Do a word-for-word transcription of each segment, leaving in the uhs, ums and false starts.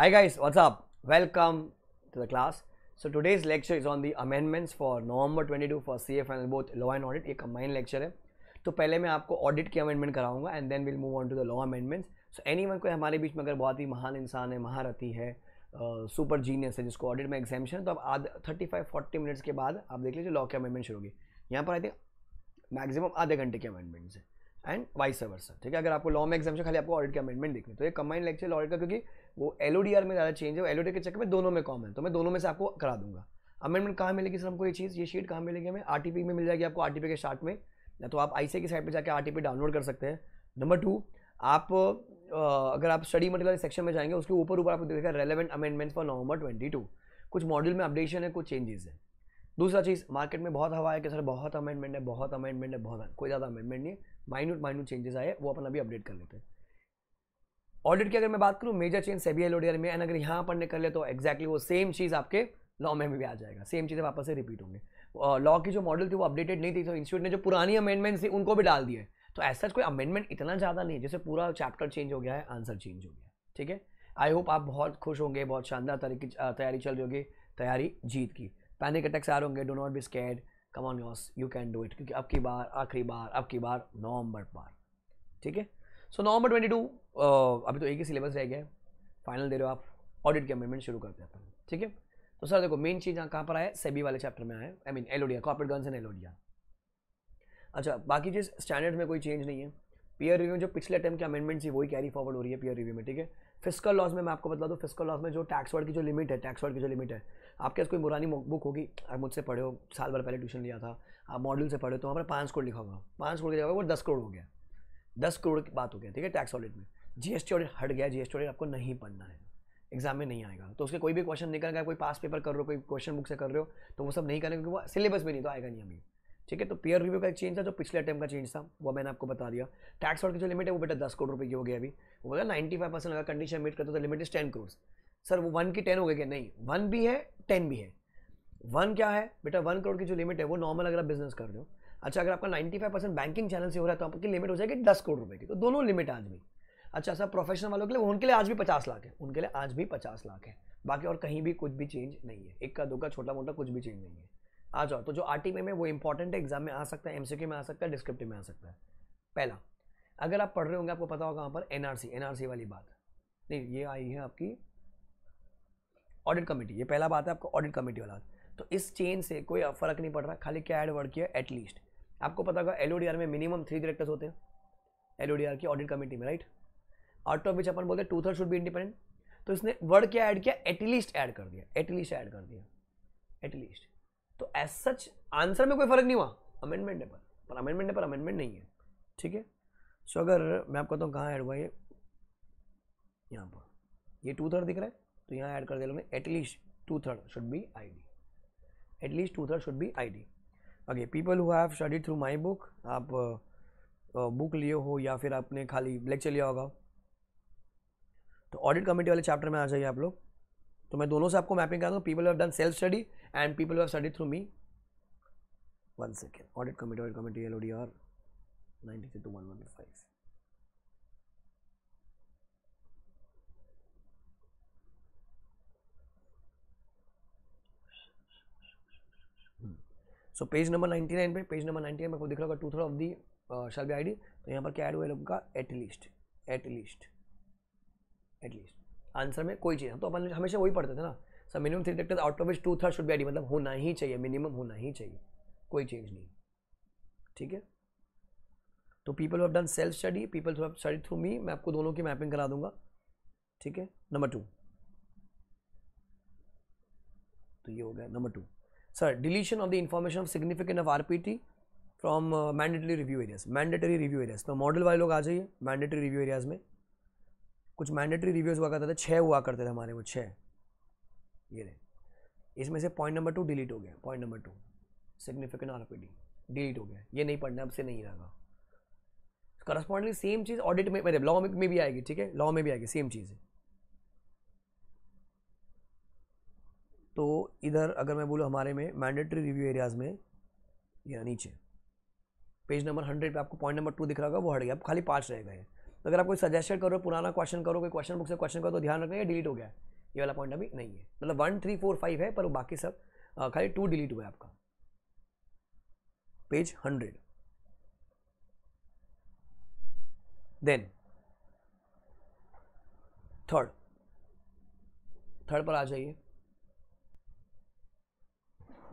Hi guys, what's up? Welcome to the class. So today's lecture is on the amendments for November twenty-two for C A Final, both law and audit. ये combined lecture है. तो पहले मैं आपको audit के amendment कराऊंगा and then we'll move on to the law amendments. So anyone कोई हमारे बीच में अगर बहुत ही महान इंसान है, महारथी है, super genius है जिसको audit में exemption है, तो आप thirty-five forty minutes के बाद आप देख लीजिए law के amendment शुरू होगी. यहाँ पर आई थिंक maximum आधे घंटे के amendments है. And vice versa. ठीक है, अगर आपको लॉ में एग्जाम्शन खाली आपको ऑडिट के अमेंडमेंट देखने, तो ये कंबाइंड लेक्चर ऑडिट का, क्योंकि वो एलओडीआर में ज़्यादा चेंज है, एलओडी के चक्कर में दोनों में कॉमन, तो मैं दोनों में से आपको करा दूंगा. अमेंडमेंट कहाँ मिलेगी सर हमको, ये चीज़ ये शीट कहाँ मिलेगी हमें? आरटीपी में मिल जाएगी आपको, आरटीपी के स्टार्ट में, या तो आप आईसीए की साइड पर जाकर आरटीपी डाउनलोड कर सकते हैं. नंबर टू, आप अगर आप स्टडी मटेरियल सेक्शन में जाएंगे, उसके ऊपर ऊपर आपको देखेगा relevant amendments for November twenty two. कुछ मॉड्यूल में अपडेशन है, कुछ चेंजेस है. दूसरा चीज़, मार्केट में बहुत हवा है कि सर बहुत अमेंडमेंट है, बहुत अमेंडमेंट है, बहुत कोई ज़्यादा अमेंडमेंट नहीं है, माइन्यूट माइन्यूट चेंजेस आए, वो अपन अभी अपडेट कर लेते हैं. ऑडिट की अगर मैं बात करूँ, मेजर चेंज सभी एलओडीआर में, एंड अगर यहाँ अपन ने कर ले तो एक्जैक्टली वो सेम चीज़ आपके लॉ में भी आ जाएगा, सेम चीज़ें वापस से रिपीट होंगे. लॉ की जो मॉडल थी वो अपडेटेड नहीं थी, तो इंस्टीट्यूट ने जो पुरानी अमेंडमेंट्स थी उनको भी डाल दिए, तो ऐसा कोई अमेंडमेंट इतना ज़्यादा नहीं है. जैसे पूरा चैप्टर चेंज हो गया है, आंसर चेंज हो गया. ठीक है, आई होप आप बहुत खुश होंगे, बहुत शानदार तरीके तैयारी चल रही होगी, तैयारी जीत की. पैनिक अटैक्स आ रहे होंगे, do not be scared, come on यॉस, you can do it, क्योंकि अब की बार आखिरी बार अब की बार नवंबर पार. ठीक है, सो नवंबर ट्वेंटी टू अभी तो एक ही सिलेबस रह गया है, फाइनल दे रहे हो आप, ऑडिट के अमेंडमेंट शुरू करते हैं अपन. ठीक है, तो सर देखो मेन चीज़ कहाँ पर आए, सेबी वाले चैप्टर में आए, I mean LODR, corporate governance and LODR. अच्छा, बाकी चीज़ स्टैंडर्ड में कोई चेंज नहीं है. पीयर रिव्यू जो पिछले टाइम के अमेंडमेंट्स थी वही कैरी फॉरवर्ड हो रही है पीयर रिव्यू में. ठीक है, फिस्कल लॉज में मैं आपको बता दूँ, फिस्कल लॉज में जो टैक्स वर्ड की जो लिमिट है, टैक्स वर्ड की जो लिमिट है, आपके पास कोई पुरानी बुक होगी, आप मुझसे पढ़े हो, साल भर पहले ट्यूशन लिया था, आप मॉड्यूल से पढ़े, तो वहाँ पर पाँच करोड़ लिखा होगा, पाँच करोड़ की जगह वो दस करोड़ हो गया, दस करोड़ की बात हो गया. ठीक है, टैक्स ऑडिट में जीएसटी ऑडिट हट गया, जीएसटी ऑडिट आपको नहीं पढ़ना है, एग्जाम में नहीं आएगा, तो उसके कोई भी क्वेश्चन निकल गया, कोई पास पेपर कर रहे हो, कोई क्वेश्चन बुक से कर रहे हो, तो वो सब नहीं करेंगे, क्योंकि वो सिलेबस में नहीं, तो आएगा नहीं अभी. ठीक है, तो पीयर रिव्यू का एक चेंज था, जो पिछले टाइम का चेंज था वो मैंने आपको बता दिया. टैक्स वर्ड की जो लिमिट है वो बेटा दस करोड़ रुपये की हो गया, अभी वो बोला नाइन्टी फाइव परसेंट अगर कंडीशन मीट करते तो limit is ten crore. Sir वो वन की टेन हो गई क्या? नहीं, वन भी है टेन भी है. वन क्या है बेटा, वन करोड़ की जो लिमिट है वो नॉर्मल अगर आप बिजनेस कर रहे हो, अच्छा अगर आपका ninety five percent banking channel से हो रहा है तो आपकी लिमिट हो जाएगी दस करोड़ रुपये की, तो दोनों लिमिट आज भी. अच्छा सर प्रोफेशनल वालों के लिए, उनके लिए आज भी पचास लाख है, उनके लिए आज भी पचास लाख है, बाकी और कहीं भी कुछ भी चेंज नहीं है, एक का दो का छोटा मोटा कुछ भी चेंज नहीं है. आ जाओ, तो जो आरटीपी में वो इंपॉर्टेंट है, एग्जाम में आ सकता है, एमसीक्यू में आ सकता है, डिस्क्रिप्टिव में आ सकता है. पहला, अगर आप पढ़ रहे होंगे आपको पता होगा वहाँ पर एनआरसी, एनआरसी वाली बात नहीं, ये आई है आपकी ऑडिट कमेटी, ये पहला बात है आपको ऑडिट कमेटी वाला, तो इस चेंज से कोई फर्क नहीं पड़ रहा, खाली क्या एड वर्ड किया एटलीस्ट. आपको पता होगा एलओडीआर में मिनिमम थ्री डायरेक्टर्स होते हैं, एलओडीआर की ऑडिट कमेटी में, राइट, आउट ऑफ विच अपन बोलते हैं two third should be independent, तो इसने वर्ड क्या ऐड किया, एटलीस्ट ऐड कर दिया, एटलीस्ट ऐड कर दिया, एटलीस्ट. तो एज सच आंसर में कोई फर्क नहीं हुआ, अमेंडमेंट है पर, पर अमेंडमेंट है पर अमेंडमेंट नहीं है. ठीक है, सो अगर मैं आपको बताऊँ कहाँ ऐड हुआ, ये यहाँ पर ये टू थर्ड दिख रहा है, तो यहाँ ऐड कर दिया लोगों ने at least two third should be I D, at least two third should be I D. Okay, people who have studied through my book, आप बुक लिए हो या फिर आपने खाली लेक्चर लिया होगा, तो ऑडिट कमेटी वाले चैप्टर में आ जाइए आप लोग, तो मैं दोनों से आपको मैपिंग करा दूँ. People have done self study and people have studied through me, one second, audit committee audit committee L O D R ninety three two one one five. So page number ninety nine पे, page number ninety nine में को दिख रहा होगा two third of the shall be ID, तो यहाँ पर क्या ऐड हुआ है लोगों का, एटलीस्ट एटलीस्ट एटलीस्ट. आंसर में कोई चीज़, तो अपन हमेशा वही पढ़ते थे ना sir, minimum three factors out of which two third should be ID, मतलब होना ही चाहिए, मिनिमम होना ही चाहिए, कोई चेंज नहीं. ठीक है, तो people have done self study, people have studied through me, मैं आपको दोनों की मैपिंग करा दूंगा. ठीक है, नंबर टू, तो ये हो गया number two. Sir deletion of the information of significant of RPT from mandatory review areas, mandatory review areas, तो मॉडल वाले लोग आ जाइए. मैंडेटरी रिव्यू एरियाज में कुछ मैंडेटरी रिव्यूज हुआ करते थे, छः हुआ करते थे हमारे, वो छः, ये रहे, इसमें से पॉइंट नंबर टू डिलीट हो गया, point number two significant RPT delete हो गया, ये नहीं पढ़ना, अब से नहीं रहेगा. करस्पॉन्डिंगली सेम चीज़ ऑडिट में, मतलब लॉ में भी आएगी. ठीक है, लॉ में भी आएगी सेम चीज़. तो इधर अगर मैं बोलूँ हमारे में मैंडेटरी रिव्यू एरियाज़ में, या नीचे पेज नंबर हंड्रेड पे आपको पॉइंट नंबर टू दिख रहा होगा, वो हट गया, अब खाली पाँच रह गए. तो अगर आप कोई सजेशन करो, पुराना क्वेश्चन करो, कोई क्वेश्चन बुक से क्वेश्चन करो तो ध्यान रखना ये डिलीट हो गया है, ये वाला पॉइंट अभी नहीं है। मतलब वन थ्री फोर फाइव है पर बाकी सब खाली टू डिलीट हुआ है आपका। Page hundred. Then third third पर आ जाइए।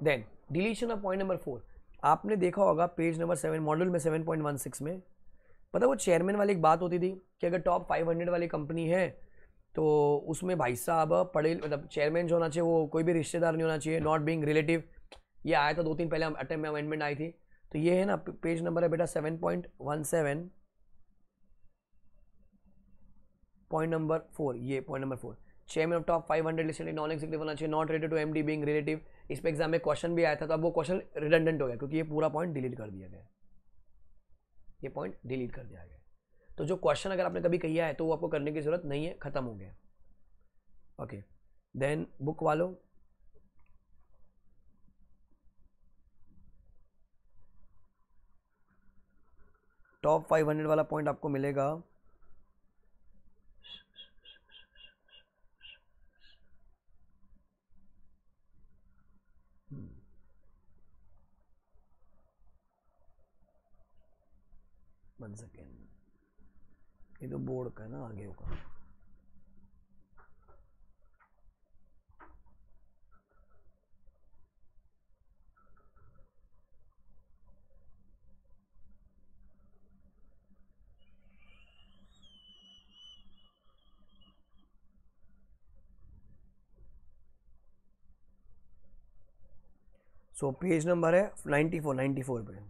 Then deletion of point number four. आपने देखा होगा पेज नंबर सेवन मॉड्यूल में सेवन पॉइंट वन सिक्स में, पता वो चेयरमैन वाली एक बात होती थी कि अगर टॉप फाइव हंड्रेड वाली कंपनी है तो उसमें भाई साहब पढ़े मतलब चेयरमैन जो होना चाहिए वो कोई भी रिश्तेदार नहीं होना चाहिए, नॉट बीइंग रिलेटिव। ये आया था दो तीन पहले अटेम्प्ट में अमेंडमेंट आई थी। तो ये है ना पेज नंबर है बेटा seven point one seven point number four. ये point number four, chairman of top five hundred listed non executive होना चाहिए, not related to MD being relative. इस पर एग्जाम में क्वेश्चन भी आया था तो अब वो क्वेश्चन रिडंडेंट हो गया क्योंकि ये पूरा पॉइंट डिलीट कर दिया गया, ये पॉइंट डिलीट कर दिया गया। तो जो क्वेश्चन अगर आपने कभी किया है तो वो आपको करने की जरूरत नहीं है, खत्म हो गया। ओके देन बुक वालों टॉप फाइव हंड्रेड वाला पॉइंट आपको मिलेगा वन सेकेंड, ये तो बोर्ड का है ना आगे होगा। सो पेज नंबर है नाइन्टी फोर नाइन्टी फोर पे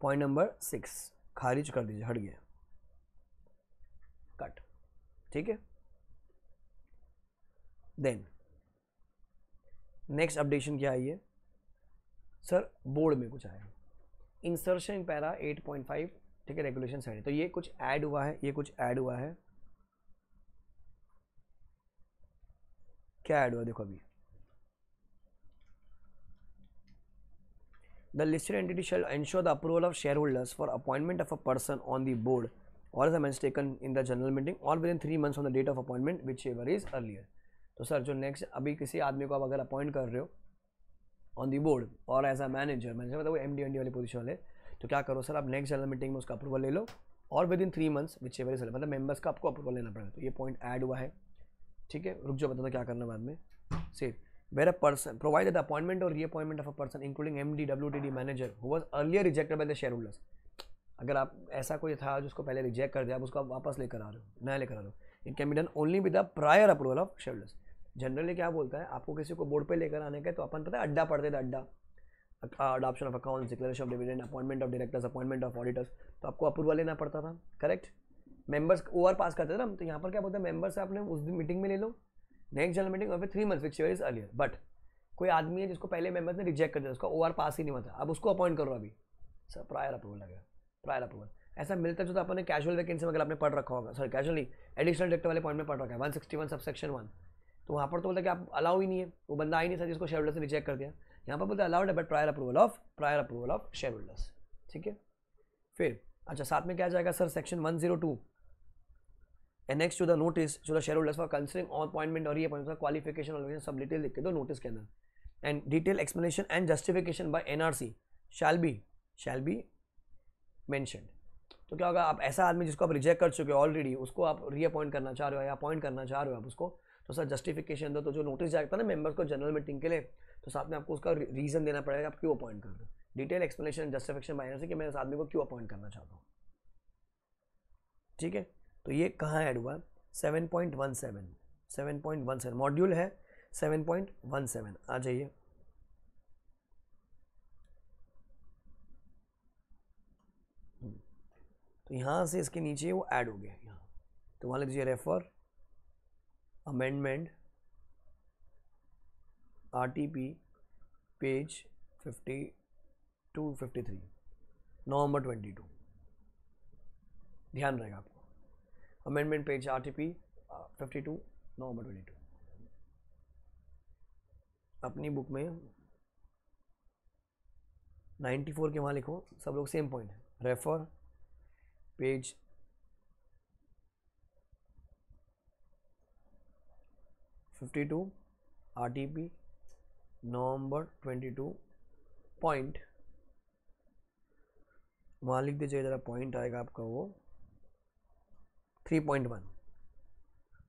पॉइंट नंबर सिक्स खारिज कर दीजिए, हट गया, कट, ठीक है। देन नेक्स्ट अपडेशन क्या आई है सर? बोर्ड में कुछ आया, insertion para eight point five, ठीक है, रेगुलेशन साइड। तो ये कुछ ऐड हुआ है, ये कुछ ऐड हुआ है। क्या ऐड हुआ देखो अभी, The listed entity shall ensure the approval of shareholders for appointment of a person on the board or as amendments taken in the general meeting or within three months on the date of appointment whichever is earlier। तो sir जो next अभी किसी आदमी को आप अगर appoint कर रहे हो ऑन दी बोर्ड और एज अ मैनेजर, मैनेजर मतलब वो एम डी एन डी वाली पोजिशन वाले, तो क्या करो सर आप नेक्स्ट जनरल मीटिंग में उसका अप्रूवल ले लो और within three months which ever is earlier, मतलब मेम्बर्स का आपको अप्रूवल लेना पड़ेगा। तो ये पॉइंट ऐड हुआ है, ठीक है। रुक जाओ बताता क्या करना बाद में। Safe where a person provided the appointment or reappointment of a person including M D, W T D, manager who was earlier rejected by the shareholders। अगर आप ऐसा कोई था जिसको पहले रिजेक्ट कर दिया आप उसको आप वापस लेकर आ रहे हो, नया लेकर आ रहे हो, it can be done only with the prior approval of shareholders। Generally क्या बोलता है आपको किसी को बोर्ड पे लेकर आने का तो अपन पता है अड्डा पढ़ते थे, अड्डा adoption of accounts, declaration of dividend, appointment of directors, appointment of auditors, तो आपको अप्रूवल लेना पड़ता था, करेक्ट। मेंबर्स ओवर पास करते थे ना, तो यहाँ पर क्या बोलते हैं मेंबर्स आपने उस दिन मीटिंग में ले लो नेक्स्ट जनरल मीटिंग और फिर three months which is earlier. But कोई आदमी है जिसको पहले मेंबर्स ने रिजेक्ट कर दिया, उसका ओआर पास ही नहीं हुआ था, अब उसको अपॉइंट करो अभी, सर प्रायर अप्रूवल लगेगा, प्रायर अप्रूवल। ऐसा मिलता जो तो आपने कैजुअल वैकेंसी में अगर आपने पढ़ रखा होगा, सर कैजुअली एडिशनल डायरेक्टर वाले पॉइंट में पढ़ रखा है one sixty one subsection one, तो वहाँ पर तो बोलता है कि आप अलाउ ही नहीं है, वो बंदा आई नहीं सर जिसको शेयर से रिजेक्ट कर दिया। यहाँ पर बोलते अलाउड है but prior approval of prior approval of shareholders, ठीक है। फिर अच्छा साथ में क्या जाएगा sir section one zero two annex to the notice to the shareholders for considering on appointment और ये अपॉइंटमेंट क्वालिफिकेशन और सब डिटेल लिख के दो नोटिस के अंदर and detail explanation and justification by NRC shall be shall be mentioned. तो क्या होगा आप ऐसा आदमी जिसको आप रिजेक्ट कर चुके हो ऑलरेडी उसको आप रीअपॉइंट करना चाह रहे हो या अपॉइंट करना चाह रहे हो आप उसको, तो सर जस्टिफिकेशन दो। तो जो नोटिस जाता है ना मेंबर्स को जनरल मीटिंग के लिए, तो साथ में आपको उसका रीजन देना पड़ेगा आप क्यों अपॉइंट कर रहे हो, detail explanation justification by NRC कि मैं इस आदमी को क्यों अपॉइंट करना चाहता हूँ, ठीक है। तो ये कहाँ ऐड हुआ seven point one seven, seven point one seven module है सेवन पॉइंट वन सेवन, आ जाइए। तो यहाँ से इसके नीचे वो ऐड हो गया यहाँ, तो वहाँ लिख दीजिए refer amendment RTP page fifty two fifty three November twenty two, ध्यान रहेगा आपको amendment page RTP fifty two November twenty two अपनी बुक में नाइन्टी फोर के वहाँ लिखो, सब लोग सेम पॉइंट है refer page fifty two RTP November twenty two point वहाँ लिख दीजिए ज़रा, पॉइंट आएगा आपका वो three point one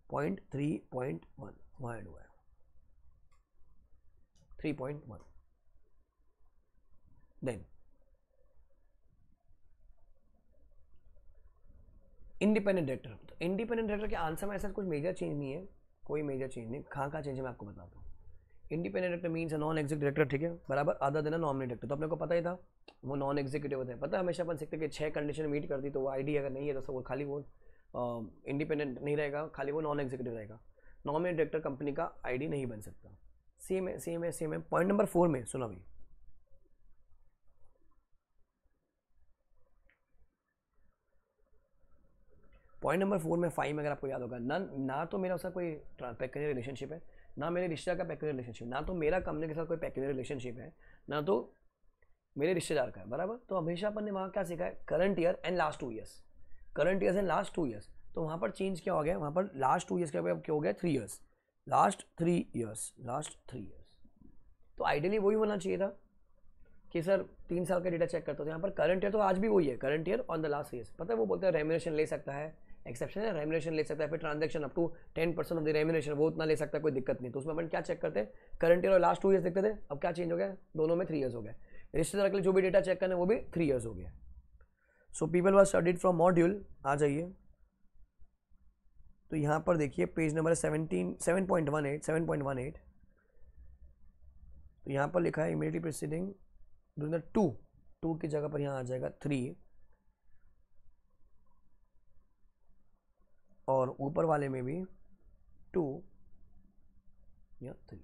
point three point one वहाँ एड हुआ है three point one. Then independent director, तो इंडिपेंडेंट डायरेक्टर के आंसर में ऐसा कुछ मेजर चेंज नहीं है, कोई मेजर चेंज नहीं। कहाँ कहाँ चेंज है मैं आपको बताता हूँ। Independent director means non executive director, ठीक है, बराबर आधा देना नॉमिनेट डायरेक्टर, तो अपने को पता ही था वो नॉन एग्जीक्यूटिव होता है। पता है हमेशा अपन सीखते कि छः कंडीशन मीट करती तो वो आईडी अगर नहीं है तो वो खाली वो इंडिपेंडेंट नहीं रहेगा, खाली वो नॉन एग्जीक्यूटिव रहेगा, नॉमिनेट डायरेक्टर कंपनी का आईडी नहीं बन सकता। सेम है सेम है सेम है पॉइंट नंबर फोर में सुना भाई, पॉइंट नंबर फोर में फाइव में अगर आपको याद होगा ना, ना तो मेरा उसका कोई पैकेजर रिलेशनशिप है, ना मेरे रिश्तेदार का पैकेजर रिलेशनशिप, ना तो मेरा कंपनी के साथ कोई पैकेजर रिलेशनशिप है, ना तो मेरे रिश्तेदार का है, बराबर। तो हमेशा अपन ने वहाँ क्या सीखा है, current year and last two years, current years and last two years. तो वहाँ पर चेंज क्या हो गया, वहाँ पर लास्ट टू ईयर्स क्या हो गया, three years, last three years, last three years. तो आइडियली वही होना चाहिए था कि सर तीन साल का डेटा चेक करते हो, यहाँ पर करंट ईयर तो आज भी वही है, current year on the last years. पता है वो बोलते हैं रेम्यूनरेशन ले सकता है, एक्सेप्शन है, रेम्यूनरेशन ले सकता है, फिर transaction up to ten percent of the remuneration वो उतना ले सकता है, कोई दिक्कत नहीं। तो उसमें अपन क्या चेक करते हैं, करंट ईयर और लास्ट टू ईयर्स देखते थे, अब क्या चेंज हो गया, दोनों में थ्री ईयर्स हो गए। रिश्तेदार के लिए जो भी डेटा चेक करना है वो भी थ्री ईयर्स हो गया। So people were studied from module, आ जाइए तो यहाँ पर देखिए page number seventeen seven point one eight seven point one eight, तो यहाँ पर लिखा है immediately preceding during the two, two की जगह पर यहाँ आ जाएगा थ्री, और ऊपर वाले में भी टू या थ्री।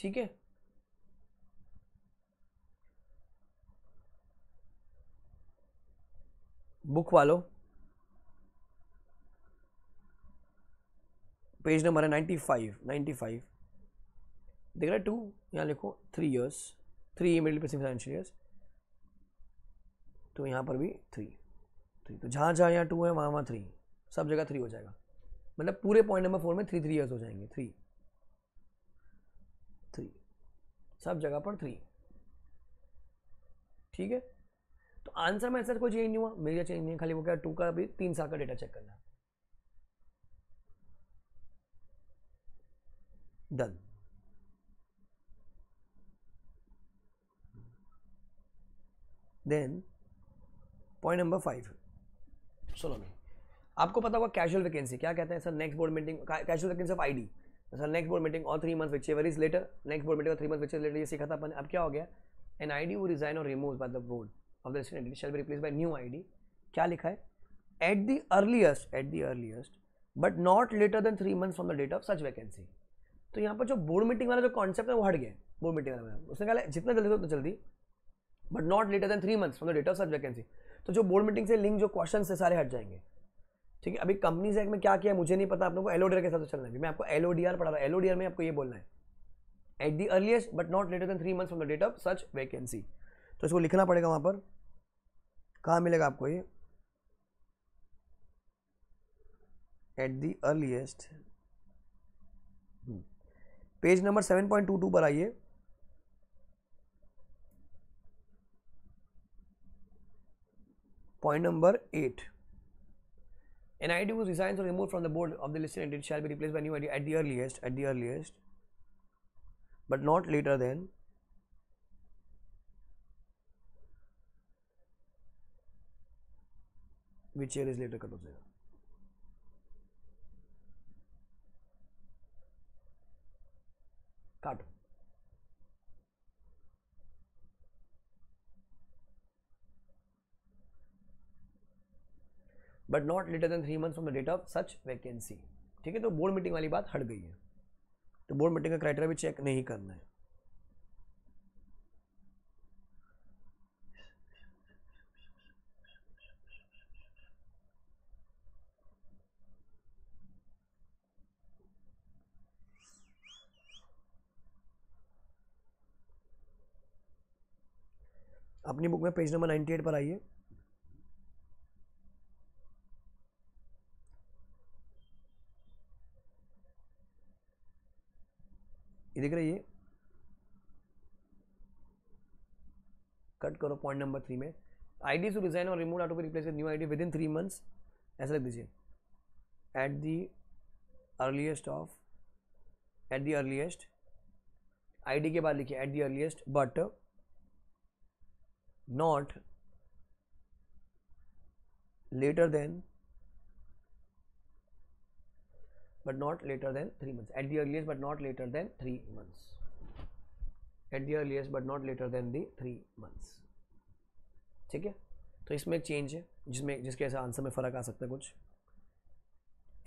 ठीक है, बुक वालों पेज नंबर है नाइन्टी फाइव नाइन्टी फाइव, देख रहे टू, यहाँ लिखो three years, three immediately preceding financial years, तो यहाँ पर भी थ्री थ्री तो जहाँ जहाँ यहाँ टू है वहाँ वहाँ थ्री, सब जगह थ्री हो जाएगा, मतलब पूरे पॉइंट नंबर फोर में थ्री थ्री ईयर्स हो जाएंगे, थ्री थ्री सब जगह पर थ्री। ठीक है, तो आंसर में ऐसा कोई चेंज नहीं हुआ, मेजर चेंज नहीं, खाली वो क्या टू का अभी तीन साल का डेटा चेक करना। Done. Then point number five सुनो मैं, आपको पता होगा कैजुअल वैकेंसी क्या कहते हैं, sir next board meeting casual vacancy of ID, sir next board meeting और three month which ever is later, next board meeting और three month whichever later, ये सीखा था अपन। अब क्या हो गया, एन आईडी वो रिजाइन और remove by the board of the resident ID shall be replace by new ID, क्या लिखा है, at the earliest at the earliest but not later than three months from the date of such vacancy. तो यहाँ पर जो board meeting वाला जो concept है वो हट गया, बोर्ड मीटिंग वाला उसने कहा जितना जल्दी उतना जल्दी but not later than three months from the date of such vacancy, तो जो बोर्ड मीटिंग से लिंक जो क्वेश्चन है सारे हट जाएंगे। ठीक है, अभी कंपनीज एक्ट में क्या किया मुझे नहीं पता, आप लोगों को एलओडीआर के साथ चलना है, मैं आपको एलओडीआर पढ़ा रहा हूँ, एलओडीआर में आपको ये बोलना है at the earliest but not later than three months from the date of such vacancy. तो इसको लिखना पड़ेगा, वहाँ पर कहाँ मिलेगा आपको ये, at the earliest, page number seven point two two पर आइए, point number eight, an I D was resigns और remove from the board of the listed entity shall be replace by new ID at the earliest at the earliest but not later than which year is later cut हो जाएगा। काटो, but not later than three months from the date of such vacancy. ठीक है, तो board meeting वाली बात हट गई है, तो बोर्ड मीटिंग का क्राइटेरिया भी चेक नहीं करना है। अपनी बुक में पेज नंबर नाइन्टी एट पर आइए, ये दिख रही है, कट करो पॉइंट नंबर थ्री में, आईडी टू रिजाइन और remove out of replace with new ID within three months ऐसा लिख दीजिए, at the earliest of at the earliest ID के बाद लिखिए at the earliest but not later than but not later than three months at the earliest but not later than three months at the earliest but not later than the three months. ठीक है, तो इसमें एक change है जिसमें जिसके ऐसा answer में फ़र्क आ सकता है कुछ।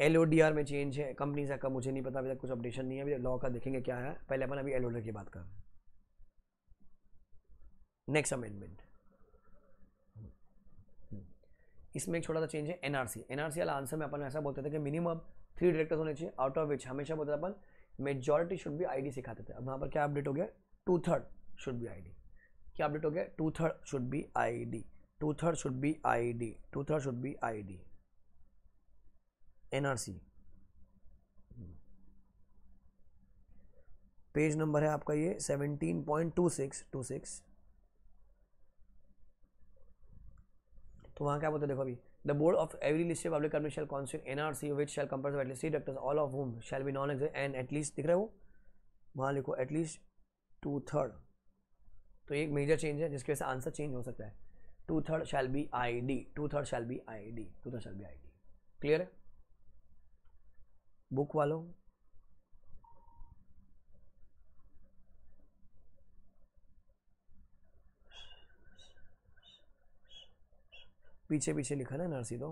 एल ओ डी आर में चेंज है, कंपनीज का मुझे नहीं पता अभी तक, कुछ अपडेशन नहीं है अभी, लॉ का देखेंगे क्या है। पहले अपन अभी एल ओ डी आर की बात कर रहे हैं। नेक्स्ट अमेंडमेंट, इसमें एक छोटा सा चेंज है, N R C. N R C वाला आंसर में अपन ऐसा बोलते थे कि मिनिमम थ्री डायरेक्टर्स होने चाहिए, आउट ऑफ विच हमेशा बोलते थे अपन मेजॉरिटी शुड भी आई डी सिखाते थे। अब वहाँ पर क्या अपडेट हो गया, टू थर्ड शुड भी आई डी। क्या अपडेट हो गया, two third should be I D, two third should be I D, two third should be I D. NRC page number है आपका ये seventeen point two six two six. तो वहाँ क्या बोलते देखो अभी, the board of every listed public company shall constitute NRC which shall comprise of at least three directors all of whom shall be non executive and at least. दिख रहे हो वहाँ लिखो एटलीस्ट टू थर्ड। तो एक मेजर चेंज है जिसके वजह से आंसर चेंज हो सकता है, two third shall be I D, two third shall be I D, two third shall be I D. Clear है बुक वालों? पीछे पीछे लिखा ना नरसी, तो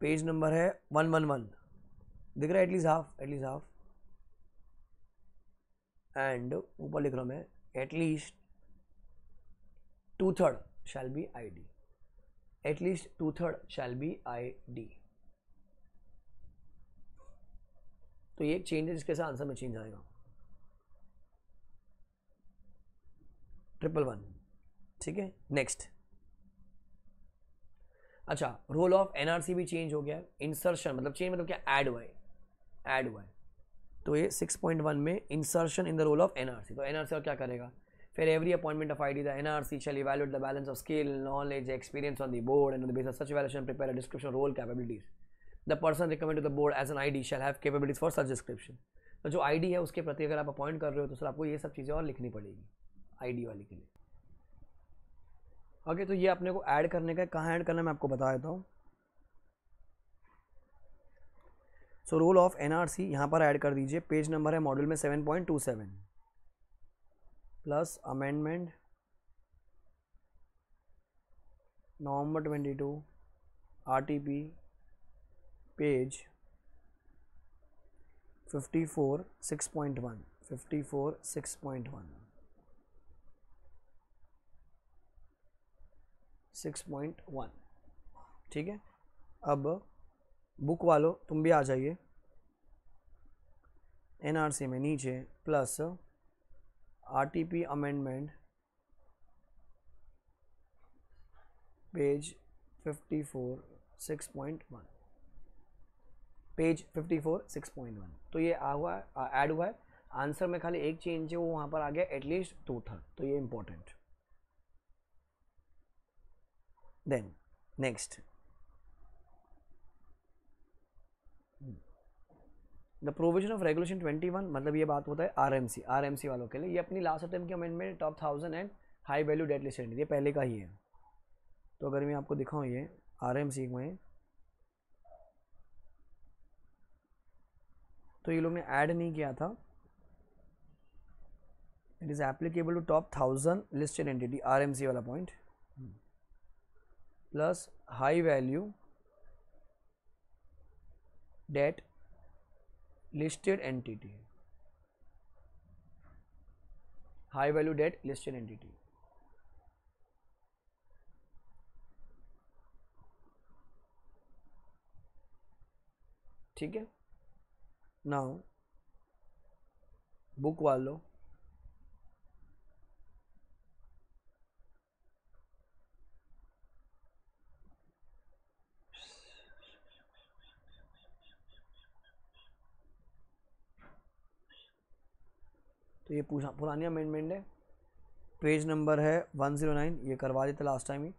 पेज नंबर है वन वन वन। दिख रहा है at least half, at least half and ऊपर लिख रहा हूँ मैं at least two third shall be I D, at least two third shall be I D. तो ये एक चेंज है जिसके साथ आंसर में चेंज आएगा। ट्रिपल वन, ठीक है। नेक्स्ट, अच्छा रोल ऑफ एनआरसी भी चेंज हो गया, इंसर्शन मतलब चेंज मतलब क्या, ऐड हुआ है, ऐड हुआ है। तो ये सिक्स पॉइंट वन में insertion in the role of NRC. तो एनआरसी और क्या करेगा, फिर every appointment of ID the NRC shall evaluate the balance of skill knowledge experience on the board and on the basis of such evaluation prepare a description of role capabilities the person recommended to the board as an ID shall have capabilities for such description. तो जो ID है उसके प्रति अगर आप appoint कर रहे हो तो सर आपको ये सब चीज़ें और लिखनी पड़ेगी आईडी वाली के लिए। ओके, तो ये अपने को ऐड करने का, कहाँ ऐड करना मैं आपको बता देता हूँ। सो रोल ऑफ एनआरसी यहाँ पर ऐड कर दीजिए, पेज नंबर है मॉड्यूल में seven point two seven plus amendment November twenty two RTP page fifty four six point one fifty four six point one six point one. ठीक है, अब book वालों तुम भी आ जाइए एनआरसी में नीचे plus RTP amendment page fifty four six point one page fifty four six point one. तो ये आ हुआ ऐड हुआ है, आंसर में खाली एक चेंज है वो वहाँ पर आ गया एटलीस्ट टू थर्ड। तो ये important. Then next, the provision of regulation twenty one, मतलब ये बात होता है आरएमसी, आरएमसी वालों के लिए। ये अपनी लास्ट अटेम्प्ट की amendment top thousand and high value debt listed, ये पहले का ही है। तो अगर मैं आपको दिखाऊँ ये आरएमसी में, तो ये लोग ने ऐड नहीं किया था। It is applicable to top thousand listed entity, RMC वाला point plus high value debt listed entity, high value debt listed entity। ठीक है, now book वालों तो ये पूछा पुरानी अमेंडमेंट है, पेज नंबर है वन ज़ीरो नाइन, ये करवा देते लास्ट टाइम ही।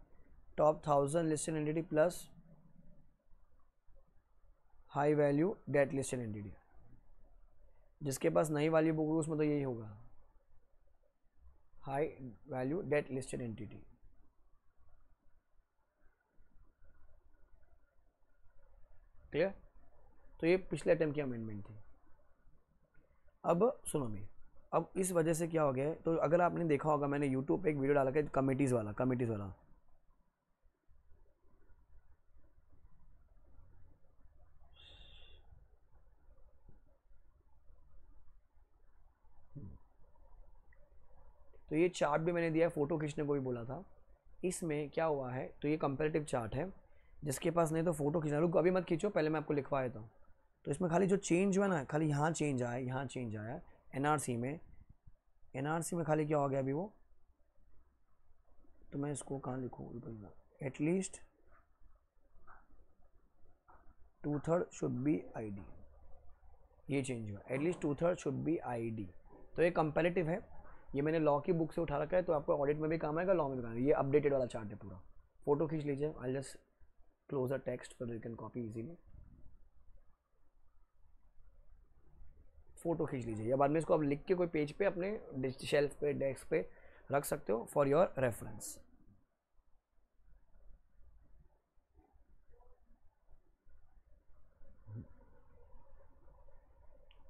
Top thousand listed entity plus high value debt listed entity, जिसके पास नई वाली बुक उसमें तो यही होगा high value debt listed entity. Clear, तो ये पिछले अटैम्प्ट की अमेंडमेंट थी। अब सुनो मैं, अब इस वजह से क्या हो गया है, तो अगर आपने देखा होगा मैंने यूट्यूब पे एक वीडियो डाला था कमेटीज़ वाला, कमेटीज़ वाला तो ये चार्ट भी मैंने दिया है, फ़ोटो खींचने को भी बोला था। इसमें क्या हुआ है, तो ये कंपैरेटिव चार्ट है, जिसके पास नहीं तो फ़ोटो खींचना, रुको अभी मत खींचो, पहले मैं आपको लिखवा देता हूँ। तो इसमें खाली जो चेंज हुआ ना, खाली यहाँ चेंज आया, यहाँ चेंज आया एनआरसी में, एनआरसी में खाली क्या हो गया अभी वो, तो मैं इसको कहाँ लिखूँ, at least two third should be ID, ये चेंज हुआ, at least two third should be ID. तो ये कंपैरेटिव है, ये मैंने लॉ की बुक से उठा रखा है, तो आपको ऑडिट में भी काम आएगा, लॉ में भी काम आएगा। ये अपडेटेड वाला चार्ट है पूरा। फोटो खींच लीजिए, I just close a text for you can copy easily. Photo खींच लीजिए या बाद में इसको आप लिख के कोई पेज पे अपने शेल्फ पे, डेस्क पे रख सकते हो फॉर योर रेफरेंस।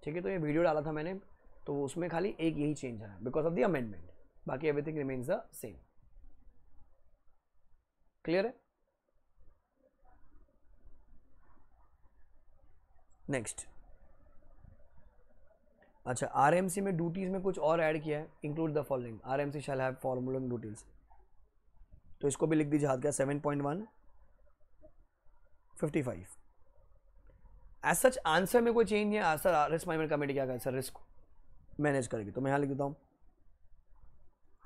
ठीक है, तो ये वीडियो डाला था मैंने, तो उसमें खाली एक यही चेंज आया बिकॉज ऑफ द अमेंडमेंट, बाकी everything remains the same. Clear है। नेक्स्ट, अच्छा आरएमसी में ड्यूटीज़ में कुछ और ऐड किया है, include the following, RMC shall have following duties, तो इसको भी लिख दीजिए हाथ का। Seven point one fifty five as such answer में कोई चेंज नहीं है, सर रिस्क मैनेजमेंट कमेटी क्या करें सर, रिस्क मैनेज करेगी, तो मैं यहाँ लिख देता हूँ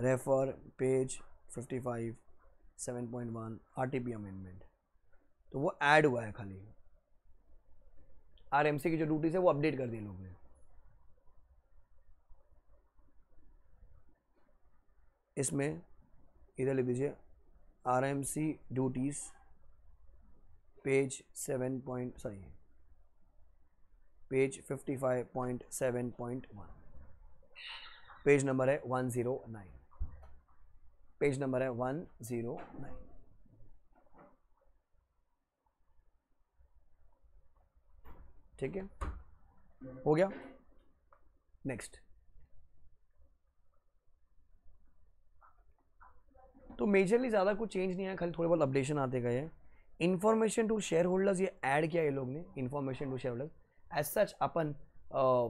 refer page fifty five seven point one R T P amendment, तो वो ऐड हुआ है खाली, आरएमसी की जो ड्यूटीज है वो अपडेट कर दी लोगों ने। इसमें इधर लिख दीजिए RMC duties page seven point sorry page fifty five point seven point one, page number है one zero nine, page number है वन ज़ीरो नाइन। ठीक है, हो गया। नेक्स्ट, तो मेजरली ज़्यादा कुछ चेंज नहीं आया, खाली थोड़े बहुत अपडेशन आते गए हैं। इन्फॉर्मेशन टू शेयर होल्डर्स ये ऐड किया ये लोग ने, information to shareholders as such अपन आ,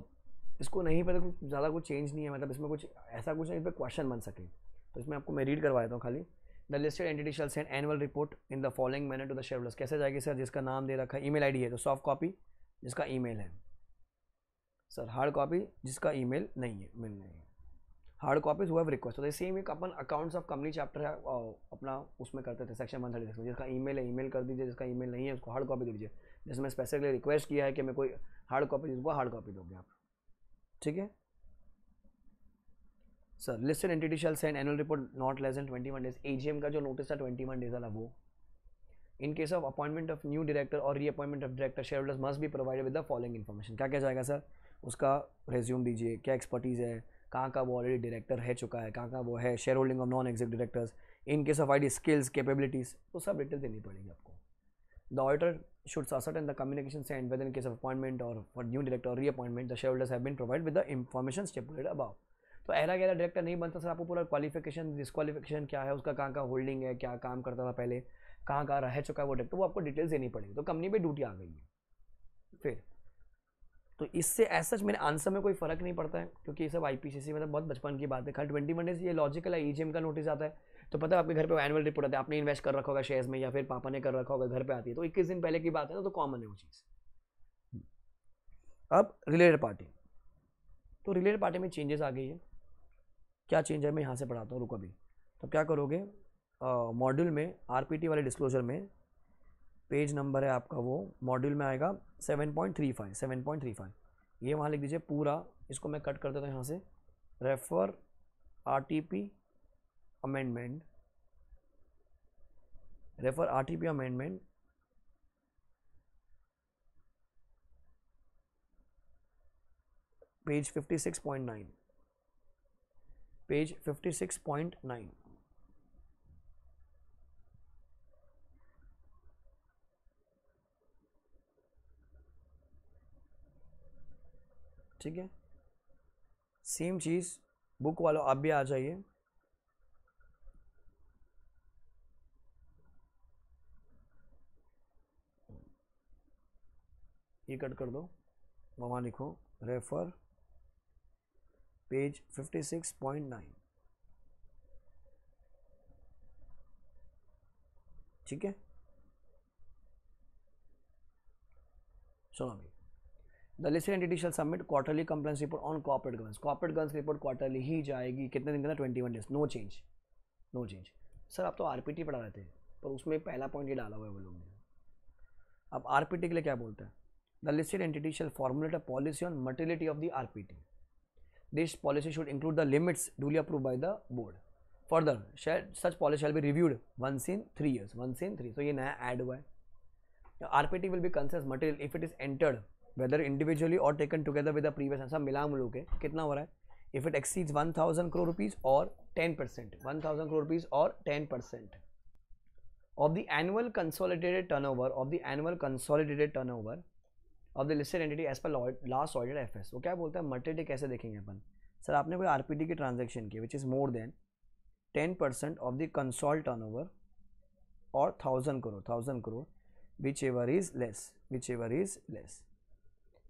इसको नहीं पता, कुछ ज़्यादा कुछ चेंज नहीं है, मतलब इसमें कुछ ऐसा कुछ नहीं इस पर क्वेश्चन बन सके। तो इसमें आपको मैं रीड करवा देता हूँ खाली, the listed entity shall send annual report in the following manner to the shareholders, कैसे जाएगी सर, जिसका नाम दे रखा है, ईमेल आईडी है तो सॉफ्ट कॉपी जिसका ईमेल है सर, हार्ड कॉपी जिसका ईमेल नहीं है, मिल नहीं है, हार्ड कॉपीज हुआ रिक्वेस्ट, तो सेम एक अपन अकाउंट्स ऑफ कंपनी चैप्टर है अपना, उसमें करते थे सेक्शन वन थर्टी सिक्स में, जिसका ईमेल है ईमेल कर दीजिए, जिसका ईमेल नहीं है उसको हार्ड कॉपी दे दीजिए, जिसमें स्पेसिफिकली रिक्वेस्ट किया है कि मैं कोई हार्ड कॉपी, जिसको हार्ड कॉपी दोगे आप। ठीक है sir, listed entity shall send annual report not less than twenty one days, AGM का जो नोटिस था ट्वेंटी वन डेज वाला वो, in case of appointment of new director और reappointment of director shareholders must be provided with the following information, क्या क्या जाएगा sir, उसका रेज्यूम दीजिए, क्या एक्सपर्टीज़ है, कहाँ का वो ऑलरेडी डायरेक्टर है चुका है, कहाँ का वो है, shareholding of non executive directors, in case of ID skills capabilities, तो सब डिटेल देनी पड़ेगी आपको। The auditor should certain the communication send whether in case of appointment और फॉर न्यू डायरेक्टर और reappointment the shareholders have been provide with the information stipulated above, तो ऐसा गहरा डायरेक्टर नहीं बनता सर, आपको पूरा क्वालिफिकेशन डिस्क्वालिफिकेशन क्या है, उसका कहाँ का होल्डिंग है, क्या काम करता था पहले, कहाँ कहाँ रह चुका है वो डायरेक्टर, वो आपको डिटेल्स देनी पड़ेगी। तो कंपनी पर ड्यूटी आ गई है फिर, तो इससे ऐसा मेरे आंसर में कोई फ़र्क नहीं पड़ता है, क्योंकि ये सब आईपीसीसी मतलब बहुत बचपन की बात है। खाली ट्वेंटी वन डेज ये लॉजिकल है, ईजीएम का नोटिस आता है तो पता है आपके घर पे एनुअल रिपोर्ट आता है, आपने इन्वेस्ट कर रखा होगा शेयर्स में या फिर पापा ने कर रखा होगा, घर पे आती है, तो इक्कीस दिन पहले की बात है ना, तो कॉमन है वो चीज़। अब रिलेटेड पार्टी, तो रिलेटेड पार्टी में चेंजेस आ गई है, क्या चेंज है मैं यहाँ से पढ़ाता हूँ, रुको अभी। तो क्या करोगे मॉड्यूल में आरपीटी वाले डिस्क्लोजर में, पेज नंबर है आपका वो मॉड्यूल में आएगा seven point three five, seven point three five ये वहाँ लिख दीजिए पूरा, इसको मैं कट कर देता हूँ यहाँ से, refer R T P amendment, refer R T P amendment page fifty-six point nine, page fifty-six point nine. ठीक है, सेम चीज बुक वालों आप भी आ जाइए। ये कट कर दो, वहां लिखो refer page fifty six point nine. ठीक है, चलो अभी the listed entity shall submit quarterly complaints report on corporate governance. Corporate governance report quarterly ही जाएगी। कितने दिन के अंदर? Twenty one days. No change, no change. Sir आप तो आरपीटी पढ़ा रहे थे, पर उसमें पहला पॉइंट ये डाला हुआ है वो लोग ने। अब आरपीटी के लिए क्या बोलते हैं? The listed entity shall formulate a policy on materiality of the RPT. This policy should include the limits duly approved by the board. Further, such policy shall be reviewed once in three years. Once in three. So ये नया add हुआ है. The R P T will be considered material if it is entered whether individually or taken together with the previous year. सब मिला मिलू के कितना हो रहा है? If it exceeds one thousand crore rupees or ten percent, one thousand crore rupees or ten percent of the annual consolidated turnover of the annual consolidated turnover of the listed entity as per last audit F S. वो क्या बोलता है? Materiality कैसे देखेंगे अपन? Sir आपने कोई RPT की transaction की which is more than ten percent of the consol turnover और thousand crore, thousand crore which ever is less, which ever is less.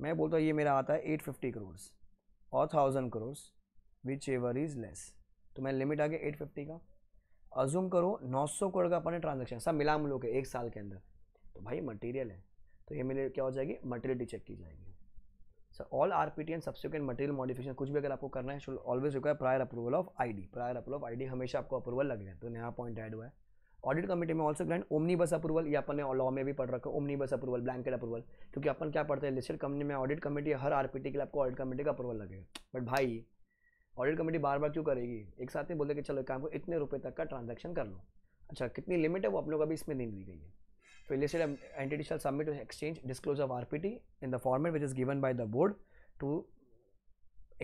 मैं बोलता हूँ ये मेरा आता है एट फिफ्टी करोड़ और thousand crore which ever is less. तो मैं लिमिट आ गया एट फिफ्टी का। अज्यूम करो नौ सौ करोड़ का अपने ट्रांजेक्शन सब मिला मिलो के एक साल के अंदर, तो भाई मटेरियल है, तो ये मेरे क्या हो जाएगी? मटेरियलिटी चेक की जाएगी। Sir all RPT and subsequent material modification कुछ भी अगर आपको करना है should always require prior approval of ID. Prior approval of ID हमेशा आपको अप्रूवल लगेगा, तो नया पॉइंट ऐड हुआ है। ऑडिट कमिटी में ऑल्सो ग्रांट ओमनीबस अप्रूवल, या अपन ने लॉ में भी पढ़ रखा है ओमनीबस अप्रूवल, ब्लैंकेट अप्रूवल, क्योंकि अपन क्या पढ़ते हैं लिस्टेड कंपनी में ऑडिट कमेटी हर आरपीटी के लिए आपको ऑडिट कमेटी का अप्रूवल लगेगा। बट भाई ऑडिट कमेटी बार बार क्यों करेगी? एक साथ में बोलते कि चलो काम को इतने रुपये तक का ट्रांजेक्शन कर लो। अच्छा कितनी लिमिट है वो अपने को अभी इसमें नहीं दी गई है। So listed entity shall submit to exchange disclosure of R P T in the format which is given by the board to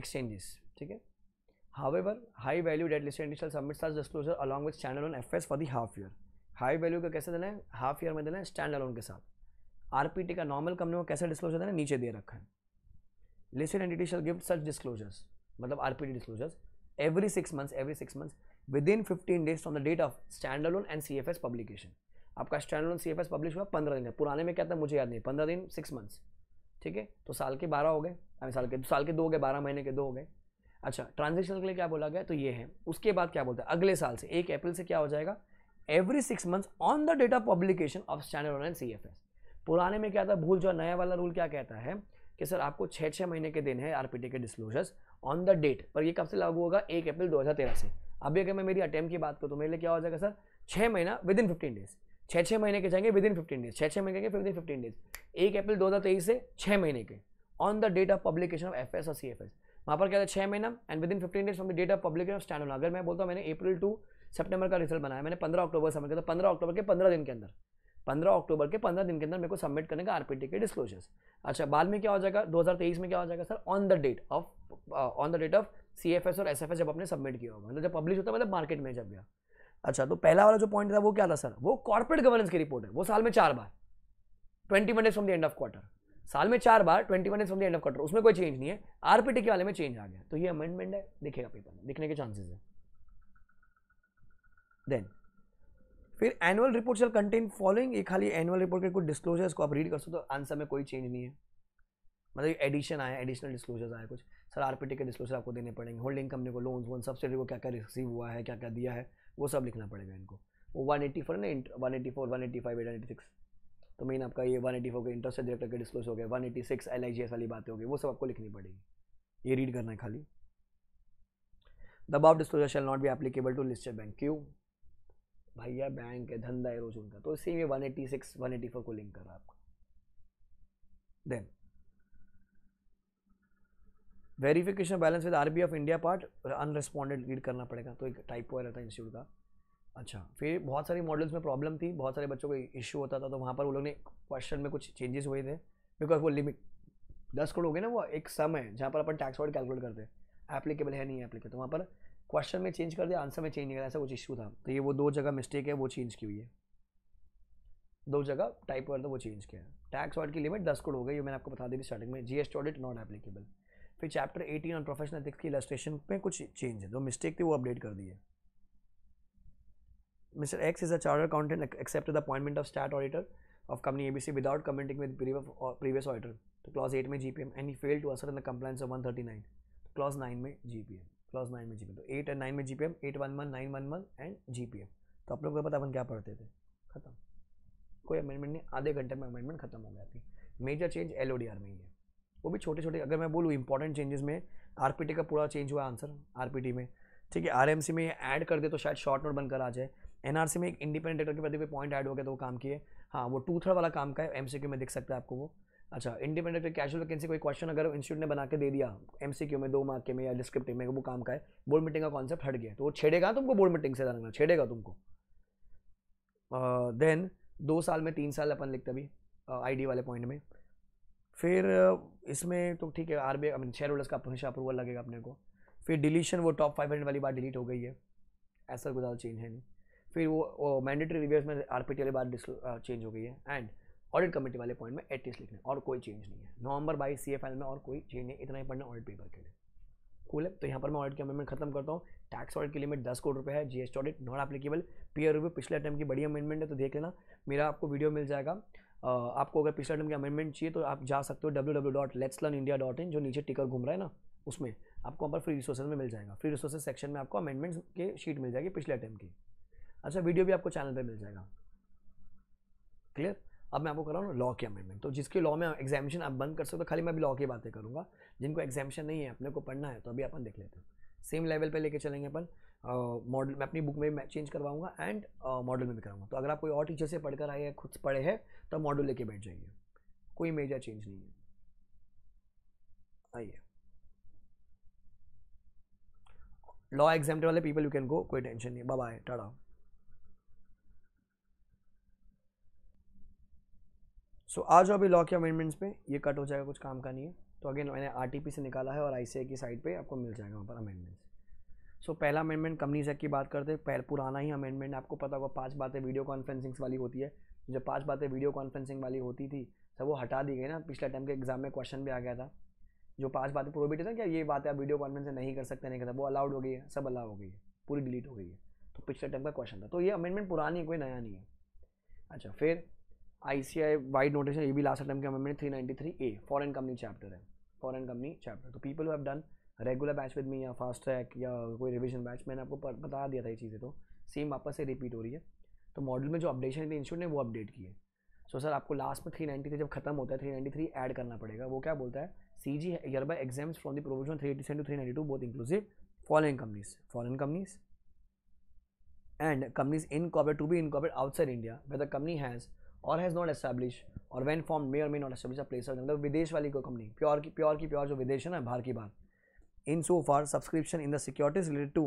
exchanges. ठीक है? However, high value that listed entity shall submit such disclosure along with standalone F S for the half year. High value का कैसे देना है? Half year में देना है standalone के साथ। R P T का normal कंपनी को कैसे disclosure देना है? नीचे दे रखा है। Listed entity shall give such disclosures, मतलब R P T disclosures every six months, every six months within fifteen days from the date of standalone and C F S publication. आपका standard CFS publish हुआ पंद्रह दिन का, पुराने में क्या था मुझे याद नहीं, पंद्रह दिन सिक्स मंथ्स। ठीक है, तो साल के बारह हो गए, अरे साल के साल के दो हो गए, बारह महीने के दो हो गए। अच्छा ट्रांजेक्शन के लिए क्या बोला गया? तो ये है। उसके बाद क्या बोलते हैं? अगले साल से एक अप्रैल से क्या हो जाएगा? Every six months on the date of publication of standard and CFS. पुराने में क्या था भूल जाओ, नया वाला रूल क्या कहता है कि सर आपको छः छः महीने के दिन है आरपीटी के डिस्क्लोजर्स ऑन द डेट। पर ये कब से लागू होगा? एक अप्रैल दो हज़ार तेरह से। अभी अगर मैं मेरी अटैम्प की बात करूँ तो मेरे लिए क्या हो जाएगा सर? छः महीना विद इन फिफ्टीन डेज, छः छः महीने के जाएंगे विद इन फिफ्टीन डेज, छः छः महीने के विद इन फिफ्टीन डेज। एक अप्रैल दो हज़ार तेईस से छः महीने के on the date of publication of FS और सीएफएस। वहाँ पर क्या था? छः महीना and within fifteen days from the date of publication of standard. अगर मैं बोलता हूँ मैंने अप्रैल टू सितंबर का रिजल्ट बनाया, मैंने पंद्रह अक्टूबर सबमिट किया, पंद्रह अक्टूबर के पंद्रह दिन के अंदर, पंद्रह अक्टूबर के पंद्रह दिन के अंदर मेरे को सबमिट करने का आरपीटी के डिस्क्लोजर्स। अच्छा बाद में क्या हो जाएगा? दो हज़ार तेईस में क्या हो जाएगा sir? On the date of on the date of CFS और एसएफएस जब आपने सबमिट किया होगा, मतलब जब पब्लिश होता है, मतलब मार्केट में जब गया। अच्छा तो पहला वाला जो पॉइंट था वो क्या था सर? वो कॉर्पोरेट गवर्नेंस की रिपोर्ट है, वो साल में चार बार twenty one days from the end of quarter, साल में चार बार twenty one days from the end of quarter. उसमें कोई चेंज नहीं है, आरपीटी के वाले में चेंज आ गया। तो ये अमेंडमेंट है, दिखेगा पेपर में, दिखने के चांसेस है। देन फिर annual report shall contain following, ये खाली एनुअल रिपोर्ट के कुछ डिस्क्लोजर्स को आप रीड कर सकते हो। तो आंसर में कोई चेंज नहीं है, मतलब एडिशन आया, एडिशनल डिस्क्लोजर्स आया कुछ। सर आरपीटी के डिस्क्लोजर आपको देने पड़ेंगे, होल्डिंग कंपनी को लोन्स वोन सब्सिडी को क्या क्या रिसीव हुआ है, क्या क्या दिया है, वो सब लिखना पड़ेगा इनको। वो वन एटी फोर ना, one eighty four, one eighty five, one eighty six, तो मेन आपका ये वन एटी फोर के इंटरेस्ट डायरेक्टर के डिस्क्लोज हो गया, वन एटी सिक्स एलआईजीएस वाली बातें हो गई, वो सब आपको लिखनी पड़ेगी। ये रीड करना है खाली। The above disclosure shall not be applicable to listed bank. क्यों भैया? बैंक है, धंधा है रोज उनका, तो इसी में one eighty six, one eighty four को लिंक कर रहा है आपको। Then verification balance with RBI of India part unresponded read करना पड़ेगा, तो एक टाइपो रहता है इंस्टीट्यूट का। अच्छा, फिर बहुत सारी मॉडल्स में प्रॉब्लम थी, बहुत सारे बच्चों को इशू होता था, तो वहाँ पर वो लोग ने क्वेश्चन में कुछ चेंजेस हुए थे, बिकॉज वो लिमिट दस करोड़ हो गए ना, वो एक सम है जहाँ पर अपन टैक्स वर्ड कैलकुलेट करते हैं, एप्लीकेबल है नहीं है एप्लीकेबल, तो वहाँ पर क्वेश्चन में चेंज कर दिया, आंसर में चेंज नहीं किया, ऐसा कुछ इशू था, तो ये वो दो जगह मिस्टेक है, वो चेंज की हुई है, दो जगह टाइप वर्ड तो वो चेंज किया है। टैक्स वर्ड की लिमिट दस करोड़ हो गई, ये मैंने आपको बता दी थी स्टार्टिंग में। GST audit not applicable. फिर chapter eighteen on professional ethics की इलस्ट्रेशन में कुछ चेंज है, जो मिस्टेक थी वो अपडेट कर दी है। Mister X is a chartered accountant accepted the appointment of stat auditor of company A B C without commenting with previous auditor. तो clause eight में G P M and he failed to assert in the compliance of one thirty-nine. clause nine में G P M, clause nine में G P M, तो eight and nine में G P M, eight eleven, nine eleven and G P M। तो आप लोगों को पता अपन क्या पढ़ते थे, खत्म, कोई अमेंडमेंट नहीं, आधे घंटे में अमेंडमेंट खत्म हो गया थी। Major change L O D R में ही है, वो भी छोटे छोटे। अगर मैं बोलूँ इंपॉर्टेंट चेंजेस में R P T का पूरा चेंज हुआ आंसर R P T में, ठीक है। R M C में ऐड कर दे तो शायद शॉर्ट नोट बनकर आ जाए। एनआरसी में एक इंडिपेंडेंट एक्टर के प्रति पे पॉइंट ऐड हो गया तो वो काम किए, हाँ वो टू थर्ड वाला काम का है, एमसीक्यू में दिख सकता है आपको वो। अच्छा, इंडिपेंडेंट एक्टर कैजुअल वैकेंसी कोई क्वेश्चन अगर इंस्टीट्यूट ने बना के दे दिया एमसीक्यू में दो मार्क के में या डिस्क्रिप्टिव में, वो काम का है। बोर्ड मीटिंग का कॉन्सेप्ट हट गया तो वो छेड़ेगा तुमको, बोर्ड मीटिंग से जाना छेड़ेगा तुमको। देन दो साल में तीन साल अपन लिखते अभी आई डी वाले पॉइंट में। फिर इसमें तो ठीक है RBI I mean shareholders का हमेशा अप्रूवल लगेगा अपने को। फिर डिलीशन वो टॉप फाइव हंड्रेड वाली बात डिलीट हो गई है, ऐसा कोई ज़्यादा चेंज है नहीं। फिर वो मैंडेटरी रिव्यूज में आरपीटी वाली बात चेंज हो गई है एंड ऑडिट कमेटी वाले पॉइंट में एटीस लिखने, और कोई चेंज नहीं है। नवंबर बाईस सी ए फाइनल में और कोई चेंज नहीं, इतना ही पढ़ना ऑडिट पेपर के लिए। कूल है, तो यहाँ पर मैं ऑडिट की अमेंडमेंट खत्म करता हूँ। टैक्स ऑडिट की लिमिट दस करोड़ रुपये है, GST audit not applicable. Peer review पिछले अटैम्प की बड़ी अमेंडमेंट है तो देख लेना, मेरा आपको वीडियो मिल जाएगा। आपको अगर पिछले अटैम्प की अमेंडमेंट चाहिए तो आप जा सकते हो W W W dot let's learn India dot in, जो नीचे टिकर घूम रहा है ना उसमें, आपको वहाँ पर फ्री रिसोर्सेज में मिल जाएगा। फ्री रिसोर्सेज सेक्शन में आपको अमेंडमेंट्स की शीट मिल जाएगी पिछले अटैम्प की। अच्छा, वीडियो भी आपको चैनल पे मिल जाएगा। क्लियर। अब मैं आपको कर रहा हूँ लॉ की अमेंडमेंट, तो जिसके लॉ में एग्जामिनेशन आप बंद कर सकते हो, खाली मैं अभी लॉ की बातें करूँगा। जिनको एग्जामिनेशन नहीं है, अपने को पढ़ना है, तो अभी अपन देख लेते हैं। सेम लेवल पे लेके चलेंगे अपन। मॉडल मैं अपनी बुक में भी चेंज करवाऊँगा एंड मॉडल में भी कराऊंगा। तो अगर आप कोई और टीचर से पढ़कर आए या खुद पढ़े हैं तो मॉडल लेके बैठ जाइए, कोई मेजर चेंज नहीं है। आइए लॉ एग्जामिनेशन वाले पीपल, यू कैन गो, कोई टेंशन नहीं। Bye bye, tata. So so, आज अभी लॉ के अमेंडमेंट्स पे ये कट हो जाएगा, कुछ काम का नहीं है। तो अगेन मैंने आरटीपी से निकाला है और आईसीएआई की साइड पे आपको मिल जाएगा वहाँ पर अमेंडमेंट्स। सो so, पहला अमेंडमेंट कंपनीज एक्ट की बात करते हैं। पुराना ही अमेंडमेंट, आपको पता होगा पांच बातें वीडियो कॉन्फ्रेंसिंग्स वाली होती है। जब पाँच बातें वीडियो कॉन्फ्रेंसिंग वाली होती थी तब वो हटा दी गई ना, पिछले टाइम के एग्जाम में क्वेश्चन भी आ गया था। जो पाँच बातें प्रोहिबिटेड है क्या, ये बातें आप वीडियो कॉन्फ्रेंस से नहीं कर सकते, नहीं करता, वो अलाउड हो गई है, सब अलाउ हो गई है, पूरी डिलीट हो गई है। तो पिछले टाइम का क्वेश्चन था, तो ये अमेंडमेंट पुरानी है, कोई नया नहीं है। अच्छा, फिर आईसीआई वाइड नोटिस, ये भी लास्ट अटैम्प्ट के amendment three ninety three A, foreign company chapter है, फॉरेन कंपनी चैप्टर। तो people have done regular batch with me या फास्ट ट्रैक या कोई रिवीजन बैच, मैंने आपको बता दिया था ये चीज़ें, तो सेम वापस से रिपीट हो रही है। तो मॉडल में जो अपडेशन थी इंस्टीट्यूट ने वो अपडेट किए। सो सर आपको लास्ट में थ्री नाइन्टी थ्री जब खत्म होता है थ्री नाइन्टी थ्री ऐड करना पड़ेगा। वो क्या बोलता है, C G year by exams from the provision three eighty seven to three ninety two both inclusive foreign companies, foreign companies and companies incorporate to be incorporate outside India whether company has और has not establish और when form may और may not establish a place of, मतलब विदेश वाली कोई कंपनी, pure की pure की प्योर जो विदेश है ना, बाहर की बाहर। In so far subscription in the securities related to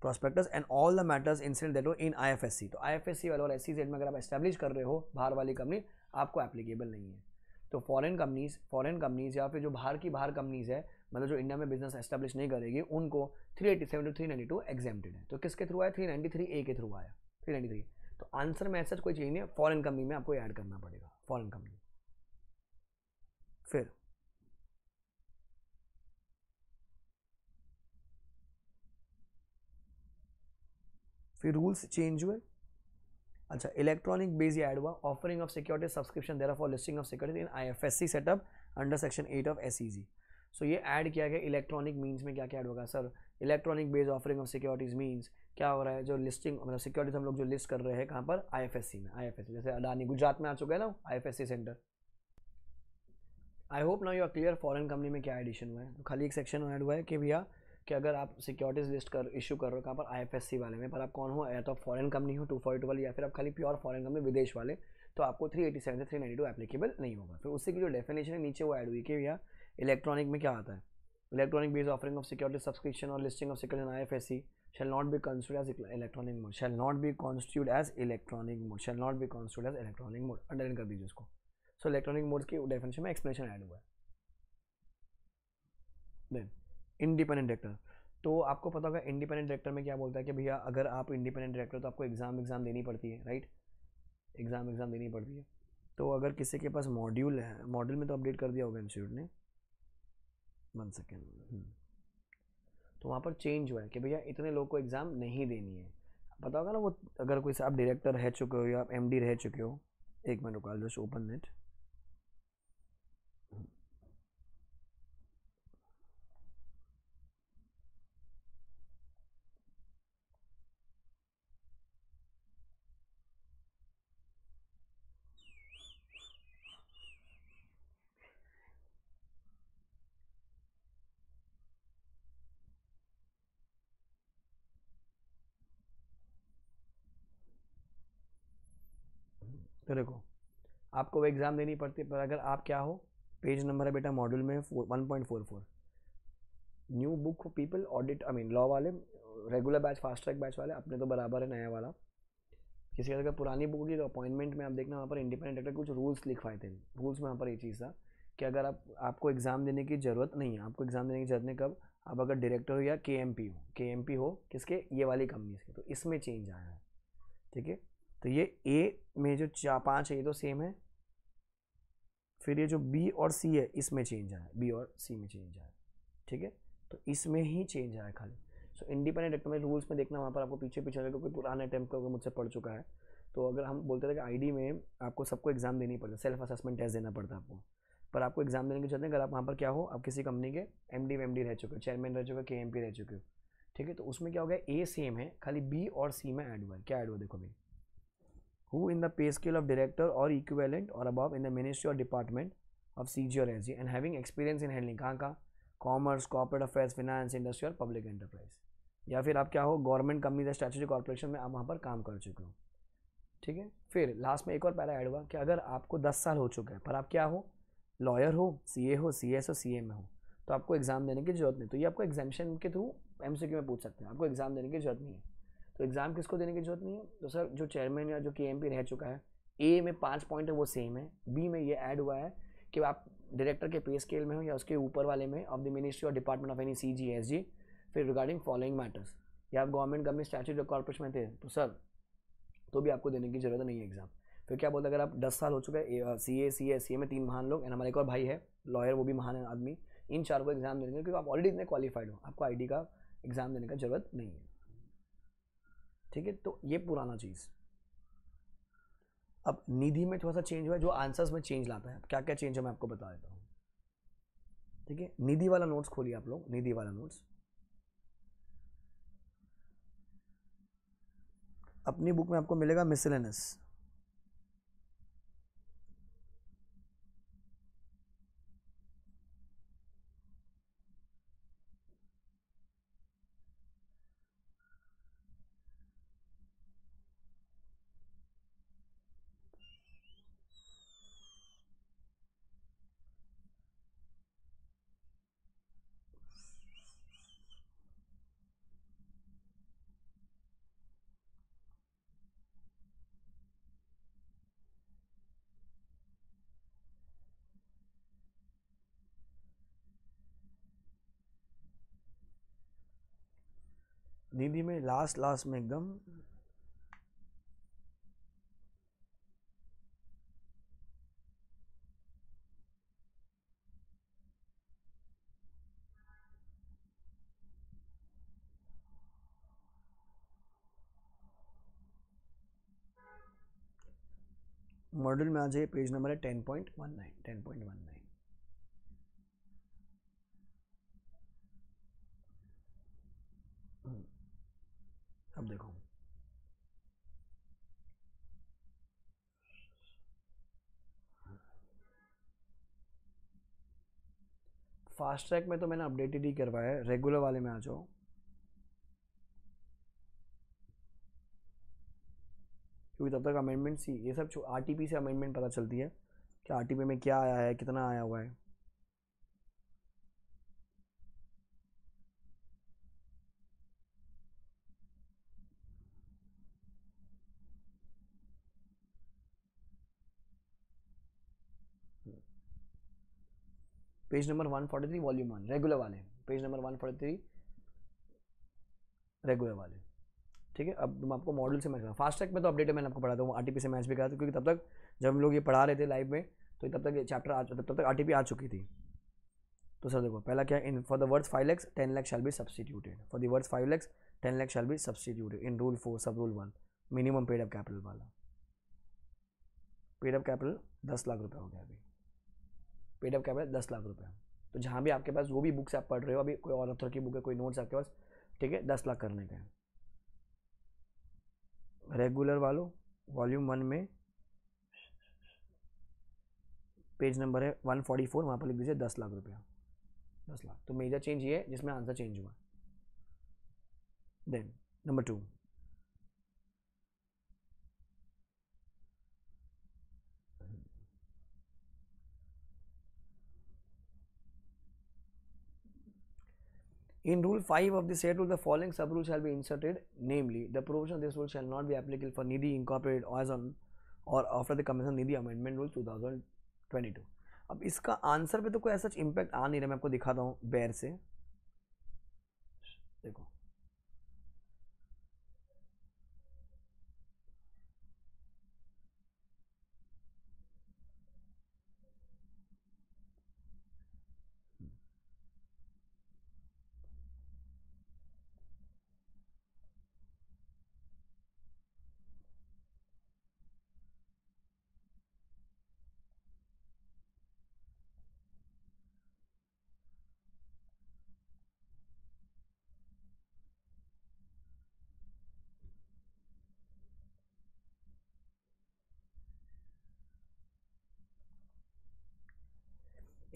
prospectus and all the matters incident that in I F S C, तो आई एफ एस सी वाले और एस सी जेड में अगर आप एस्टैब्लिश कर रहे हो बाहर वाली कंपनी, आपको एप्लीकेबल नहीं है। तो फॉरेन कंपनीज फॉरेन कंपनीज या फिर जो बाहर की बाहर कंपनीज है, मतलब जो इंडिया में बिजनेस एस्टैब्लिश नहीं करेगी, उनको three eighty seven to three ninety two exempted है। तो किसके थ्रू आया, थ्री नाइन्टी थ्री ए के थ्रू आया थ्री नाइन्टी थ्री। तो आंसर में ऐसा कोई चीज नहीं है, फॉरेन कंपनी में आपको ऐड करना पड़ेगा, फॉरेन कंपनी। फिर फिर रूल्स चेंज हुए। अच्छा, इलेक्ट्रॉनिक बेस ऐड हुआ, offering of security subscription there for listing of security in IFSC setup under section eight of SEG. So ये ऐड किया गया। इलेक्ट्रॉनिक मीन्स में क्या क्या ऐड होगा sir, electronic base offering of securities means क्या हो रहा है, जो लिस्टिंग मतलब सिक्योरिटीज हम लोग जो लिस्ट कर रहे हैं कहाँ पर, आईएफएससी में। आईएफएससी जैसे अडानी गुजरात में आ चुका है ना IFSC center. I hope now you are clear foreign company में क्या एडिशन हुआ है। तो खाली एक सेक्शन ऐड हुआ है कि भैया कि अगर आप सिक्योरिटीज लिस्ट कर इशू कर रहे हो कहाँ पर, आईएफएससी वाले में, पर आप कौन हो, या तो फॉरेन कंपनी हो टू फोर्टी टू वाली या फिर आप खाली प्योर फॉरेन कंपनी विदेश वाले, तो आपको थ्री एटी सेवन से थ्री नाइन्टी टू एप्लीकेबल नहीं होगा। फिर उससे की जो डेफिनेशन है नीचे वो ऐड हुई कि भैया इलेक्ट्रॉनिक में क्या आता है, Electronic based offering of security subscription or listing of security in I F S C shall not be construed as electronic mode. Shall not be construed as electronic mode. Shall not be construed as electronic mode. Underline कर दीजिए उसको. So electronic modes की definition में explanation add हुआ है. Then independent director. तो आपको पता होगा independent director में क्या बोलता है कि भैया अगर आप independent director तो आपको exam exam देनी पड़ती है, right? Exam exam देनी पड़ती है. तो अगर किसी के पास module है, module में तो update कर दिया होगा institute ने. वन सेकेंड तो वहाँ पर चेंज हुआ है कि भैया इतने लोग को एग्ज़ाम नहीं देनी है. पता होगा ना वो, अगर कोई आप डायरेक्टर रह चुके हो या आप एमडी रह चुके हो. एक मिनट रुका, जस्ट ओपन नेट. तो देखो आपको वो एग्ज़ाम देनी पड़ती है. पर अगर आप क्या हो, पेज नंबर है बेटा मॉड्यूल में one point four four. New book people audit I mean law वाले, regular batch, fast track batch वाले अपने तो बराबर है. नया वाला किसी अगर पुरानी बुक की तो अपॉइंटमेंट में आप देखना वहाँ पर इंडिपेंडेंट डायरेक्टर कुछ रूल्स लिखवाए थे. रूल्स में वहाँ पर ये चीज़ था कि अगर आप आपको एग्ज़ाम देने की ज़रूरत नहीं है. आपको एग्ज़ाम देने की जरूरत नहीं कब, आप अगर डायरेक्टर हो या के एम पी हो. के एम पी हो किसके, ये वाली कंपनीज के. तो इसमें चेंज आया है, ठीक है. तो ये ए में जो चार पाँच है ये तो सेम है. फिर ये जो बी और सी है इसमें चेंज आया, बी और सी में चेंज आया, ठीक है. तो इसमें ही चेंज आया खाली. सो इंडिपेंडेंट एक्ट में रूल्स में देखना वहाँ पर आपको पीछे पीछे रहेगा. कोई पुराना अटैम्प्ट होगा, मुझसे पढ़ चुका है. तो अगर हम बोलते थे कि आईडी में आपको सबको एग्ज़ाम देनी पड़ता है, सेल्फ असेसमेंट टेस्ट देना पड़ता है आपको. पर आपको एग्ज़ाम देने की जरूरत है अगर आप वहाँ पर क्या हो, आप किसी कंपनी के एम डी एम डी रह चुके हो, चेयरमैन रह चुके हो, के एम पी रह चुके हो, ठीक है. तो उसमें क्या हो गया, ए सेम है खाली बी और सी में ऐड हुआ है. क्या ऐड हुआ देखो भाई, who in the pay scale of director or equivalent or above in the ministry or department of C G or S G and having experience in handling कहाँ कहाँ, commerce, corporate affairs, finance, industry और public enterprise, या फिर आप क्या हो government company या statutory corporation में आप वहाँ पर काम कर चुके हो, ठीक है. फिर लास्ट में एक और पैरा ऐड हुआ कि अगर आपको दस साल हो चुका है पर आप क्या हो, lawyer हो, C A हो, C S हो, C M हो, तो आपको एग्ज़ाम देने की जरूरत नहीं. तो ये आपको एग्जामेशन के थ्रू एमसीक्यू में पूछ सकते हैं. आपको एग्ज़ाम देने की जरूरत नहीं है. तो एग्ज़ाम किसको देने की जरूरत नहीं है, तो सर जो चेयरमैन या जो केएमपी रह चुका है. ए में पाँच पॉइंट है वो सेम है. बी में ये ऐड हुआ है कि आप डायरेक्टर के पे स्केल में हो या उसके ऊपर वाले में, ऑफ द मिनिस्ट्री और department of any C G S G. फिर रिगार्डिंग फॉलोइंग मैटर्स, या आप गवर्नमेंट कंपनी स्टैट्यूटरी कॉर्पोरेशन में थे तो सर तो भी आपको देने की जरूरत नहीं है एग्ज़ाम. फिर क्या बोलते हैं, अगर आप दस साल हो चुका है, सी ए सी एस सी ए में तीन महान लोग, एंड हमारे एक और भाई है लॉयर वो भी महान आदमी, इन चार को एग्ज़ाम देने क्योंकि आप ऑलरेडी इतने क्वालिफाइड हो, आपको आई डी का एग्ज़ाम देने का जरूरत नहीं है, ठीक है. तो ये पुराना चीज़. अब निधि में थोड़ा सा चेंज हुआ है जो आंसर्स में चेंज लाता है. क्या क्या चेंज है मैं आपको बता देता हूँ, ठीक है. निधि वाला नोट्स खोलिए आप लोग, निधि वाला नोट्स अपनी बुक में आपको मिलेगा मिसलेनियस. निधि में लास्ट लास्ट में एकदम मॉड्यूल में आ जाइए. पेज नंबर है ten point one nine, ten point one nine. अब देखो फास्ट ट्रैक में तो मैंने अपडेटेड ही करवाया है. रेगुलर वाले में आ जाओ. क्योंकि तब तक अमेंडमेंट सी ये सब आरटीपी से अमेंडमेंट पता चलती है कि आरटीपी में क्या आया है, कितना आया हुआ है. Page number one forty three volume one regular वाले, page number one forty three regular वाले। ठीक है, अब मैं आपको मॉडल से मैच करा, फास्ट ट्रैक में तो अपडेट मैंने आपको पढ़ा था, वो आरटीपी से मैच भी करा था, क्योंकि तब तक जब हम लोग ये पढ़ा रहे थे लाइव में तो तब तक ये चैप्टर आ तब तक आरटीपी आ चुकी थी। तो सर देखो पहला क्या, in for the words five lakhs ten lakhs shall be substituted, for the words five lakhs ten lakhs shall be substituted in rule four sub rule one minimum paid up capital वाला। पेड अप कैपिटल दस लाख रुपये हो गया अभी, paid up capital दस लाख रुपये। तो जहाँ भी आपके पास वो भी बुक्स आप पढ़ रहे हो अभी, कोई और ऑथर की बुक है, कोई नोट्स आपके पास, ठीक है, दस लाख करने का है। रेगुलर वालों वॉल्यूम वन में पेज नंबर है वन फोर्टी फोर, वहाँ पर लिख दीजिए दस लाख रुपया, दस लाख। तो मेजर चेंज ये है जिसमें आंसर चेंज हुआ। Then number two, in rule five of the said rule the following sub rule shall be inserted, namely the provision of this rule shall not be applicable for nidhi incorporated as on or after the commission nidhi amendment rule twenty twenty-two। अब इसका answer पे तो कोई ऐसा impact आ नहीं रहा, मैं आपको दिखाता हूँ बैर से। देखो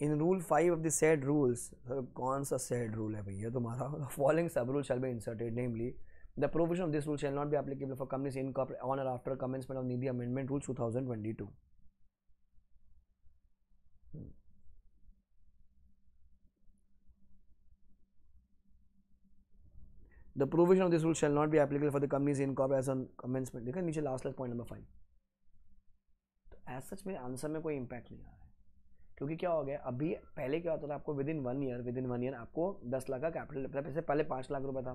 in rule five of the said rules, sir कौन सा सेड रूल है भैया तुम्हारा, following sub rule shall be inserted namely the provision of this rule shall not be applicable for companies in corporate on और after commencement of Nidhi amendment rule two thousand twenty two. The provision of this rule shall not be applicable for the companies in corporate on commencement, देखा नीचे last last point number five. तो as such में answer में कोई impact नहीं आ रहा है, क्योंकि क्या हो गया अभी, पहले क्या होता था आपको within one year within one year आपको दस लाख का कैपिटल लगता था, पहले पाँच लाख रुपए था,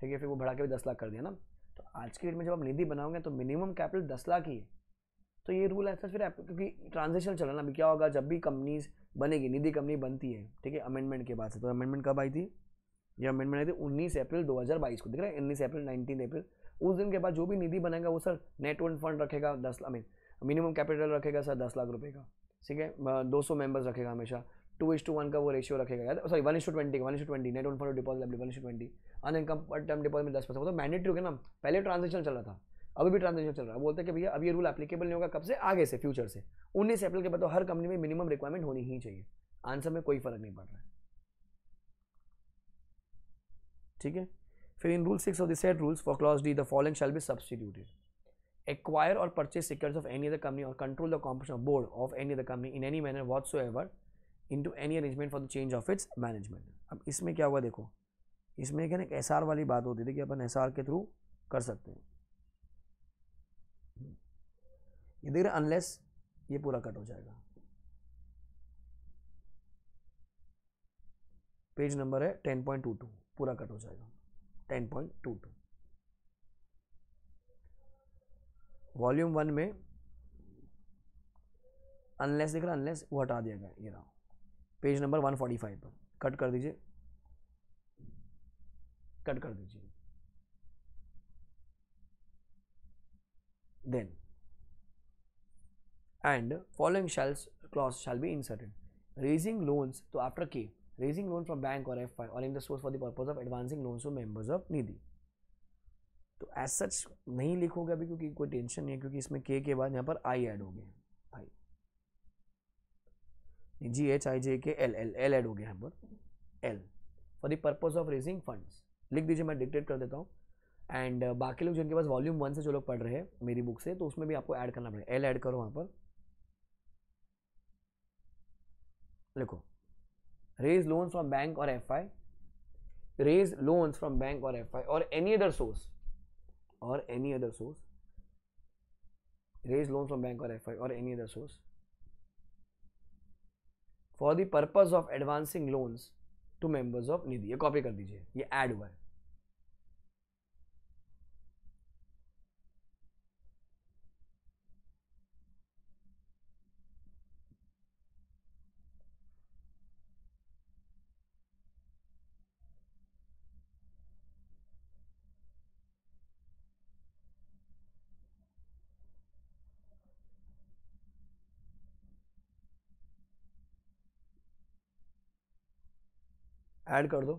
ठीक है, फिर वो बढ़ा के भी दस लाख कर दिया ना। तो आज की डेट में जब आप निधि बनाओगे तो मिनिमम कैपिटल दस लाख ही है। तो ये रूल ऐसा फिर आप, क्योंकि ट्रांजेक्शन चल रहा है ना अभी, क्या होगा जब भी कंपनीज बनेगी, निधि कंपनी बनती है, ठीक है, अमेंडमेंट के बाद से। तो अमेंडमेंट कब आई थी, ये अमेंडमेंट आई थी उन्नीस अप्रैल दो हज़ार बाईस को, दिख रहा है उन्नीस अप्रैल नाइनटीन अप्रैल। उस दिन के बाद जो भी निधि बनेगा वो सर नेट ओन फंड रखेगा दस लाख, मिनिमम कैपिटल रखेगा सर दस लाख रुपये का, ठीक है, दो सौ मेम्बर्स रखेगा हमेशा, टू इज टू वन का वो रेशियो रखेगा, sorry one is to twenty का, one is to twenty net own fund deposit one is to twenty unencumbered term deposit दस परसेंट। तो मैंडेटरी हो गया ना, पहले ट्रांजेक्शन चल रहा था, अभी भी ट्रांजेक्शन चल रहा है। बोलते हैं कि भैया अब ये रूल एप्लीकेबल नहीं होगा, कब से, आगे से, फ्यूचर से। उन्नीस अप्रैल के बाद तो हर कंपनी में मिनिमम रिक्वायरमेंट होनी ही चाहिए। आंसर में कोई फर्क नहीं पड़ रहा है, ठीक है। फिर in rule six of the said rules for clause D the following shall be substituted, acquire or purchase securities of any other company or control the composition of board of any other company in any manner whatsoever into any arrangement for the change of its management। अब इसमें क्या हुआ देखो, इसमें क्या ना S R वाली बात होती थी कि अपन एस आर के थ्रू कर सकते हैं, ये देख रहे अनलेस ये पूरा कट हो जाएगा। पेज नंबर है टेन पॉइंट टू टू, पूरा कट हो जाएगा ten point two two. Volume one में अनलेस दिख रहा, अनलेस वो हटा दिया गया, ये रहा page number one forty five पर, कट कर दीजिए, कट कर दीजिए। Then and following शैल्स clause shall be inserted raising loans, तो आफ्टर के रेजिंग लोन फ्रॉम बैंक और एफ आई और in the source for the purpose of advancing loans to members of Nidhi. तो एज सच नहीं लिखोगे अभी, क्योंकि कोई टेंशन नहीं है, क्योंकि इसमें के के बाद यहाँ पर आई ऐड हो गया, आई जी एच आई जे के एल एल एल ऐड हो गया यहाँ पर, L for the purpose of raising funds लिख दीजिए, मैं डिक्टेट कर देता हूँ। एंड बाकी लोग जिनके पास वॉल्यूम वन से जो लोग पढ़ रहे हैं मेरी बुक से, तो उसमें भी आपको ऐड करना पड़ेगा, एल ऐड करो वहाँ पर, लिखो रेज लोन्स फ्रॉम बैंक और F I, raise loans from bank और एफ आई और एनी अदर सोर्स, और any other source, raise loan from bank और एफ आई और any other source for the purpose of advancing loans to members of Nidhi. ये copy कर दीजिए, ये add हुआ है। ऐड कर दो।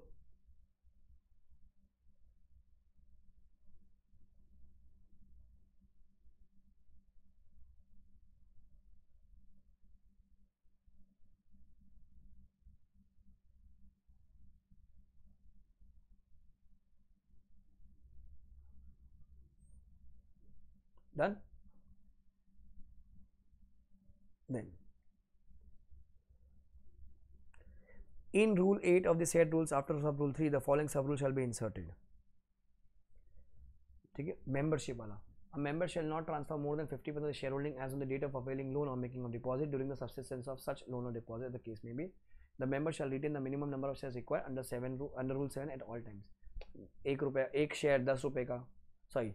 Done. Then in rule eight of the said rules after sub rule three the following sub rule shall be inserted। ठीक है, membership वाला, a member shall not transfer more than fifty percent of shareholding as on the date of availing loan or making of deposit during the subsistence of such loan or deposit the case may be। the member shall retain the minimum number of shares required under seven under rule seven at all times। एक रुपया, एक share दस रुपये का, sorry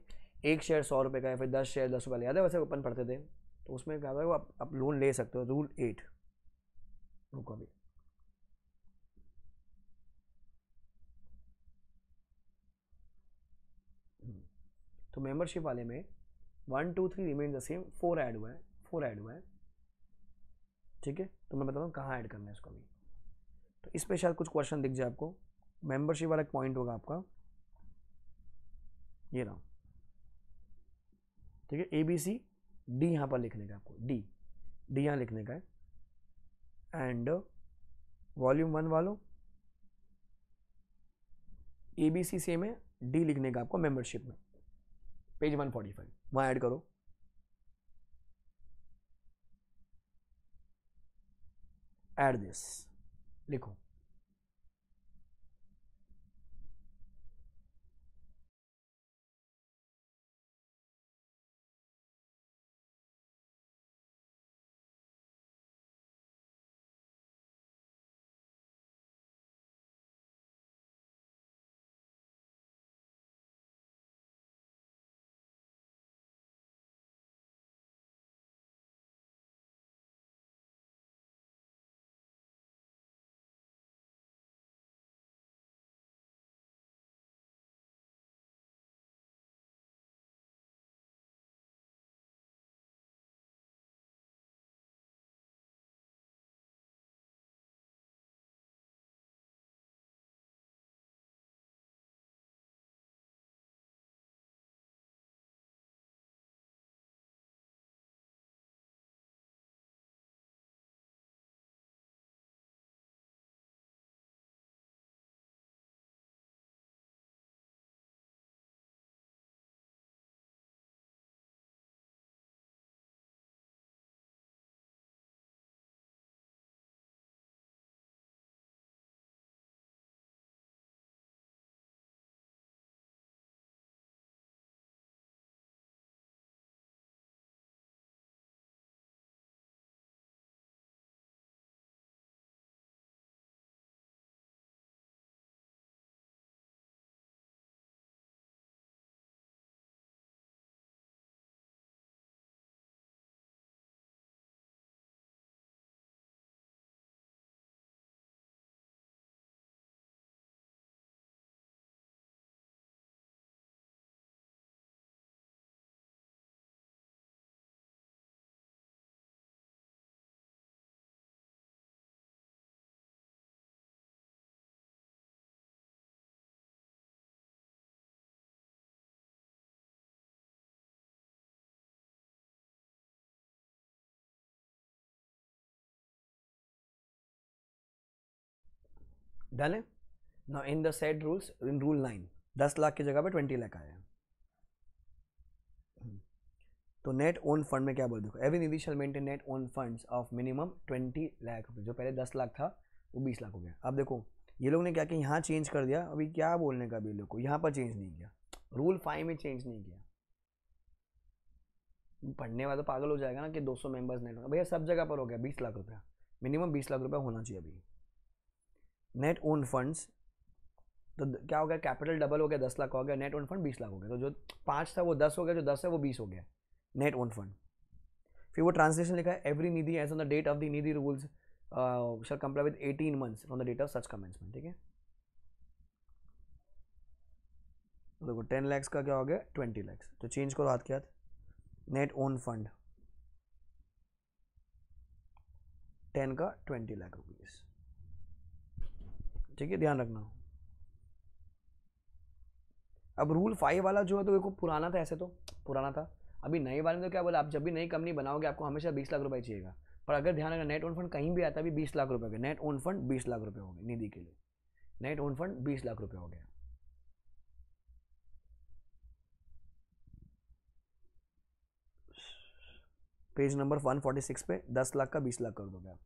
एक share सौ रुपये का या फिर दस शेयर दस रुपये, याद है वैसे अपन पढ़ते थे। तो उसमें क्या था, आप, आप लोन ले सकते हो। रूल एट रुको अभी, तो मेंबरशिप वाले में one two three remain the same, four add हुआ है, फोर ऐड हुआ है। ठीक है, तो मैं बताता हूँ कहाँ ऐड करना है इसको भी। तो इस पर शायद कुछ क्वेश्चन दिख जाए आपको। मेंबरशिप वाला एक पॉइंट होगा आपका, ये रहा। ठीक है, ए बी सी डी यहाँ पर लिखने का आपको, डी डी यहाँ लिखने का है। एंड वॉल्यूम वन वालों ए बी सी सेम है, डी लिखने का आपको मेंबरशिप में, पेज वन फोर्टी फाइव, वहाँ ऐड करो। ऐड दिस लिखो। डालें ना in the said rules, in rule nine दस लाख की जगह पे ट्वेंटी लाख आया है। तो नेट ओन फंड में क्या बोल, देखो every Nidhi shall maintain net own funds of minimum twenty lakh रुपये, जो पहले दस लाख था वो बीस लाख हो गया। अब देखो ये लोग ने क्या किया, यहाँ चेंज कर दिया। अभी क्या बोलने का, भी लोग को यहाँ पर चेंज नहीं किया, रूल फाइव में चेंज नहीं किया। पढ़ने वाला तो पागल हो जाएगा ना कि दो सौ मेम्बर्स नेट, भैया सब जगह पर हो गया बीस लाख रुपया, मिनिमम बीस लाख रुपए होना चाहिए अभी। नेट ओन फंड्स तो क्या हो गया, कैपिटल डबल हो गया, दस लाख हो गया, नेट ओन फंड बीस लाख हो गया, तो जो पाँच था वो दस हो गया, जो दस है वो बीस हो गया नेट ओन फंड। फिर वो ट्रांसलेशन लिखा है, every Nidhi as on the date of the Nidhi rules shall comply with eighteen months on the date of such commencement. ठीक है, देखो टेन लैक्स का क्या हो गया ट्वेंटी लैक्स, तो चेंज करो हाथ के हाथ। नेट ओन फंड टेन का ट्वेंटी लाख रुपीस, ठीक है, ध्यान रखना। अब रूल फाइव वाला जो है तो देखो पुराना था, ऐसे तो पुराना था, अभी नए वाले में तो क्या बोला, आप जब भी नई कंपनी बनाओगे आपको हमेशा बीस लाख रुपए चाहिएगा, पर अगर ध्यान रखना नेट ओन फंड कहीं भी आता है अभी बीस लाख रुपए हो गया, नेट ओन फंड बीस लाख रुपए हो गया निधि के लिए, नेट ओन फंड बीस लाख रुपये हो गया। पेज नंबर एक सौ छियालीस पे दस लाख का बीस लाख कर दोगे आप।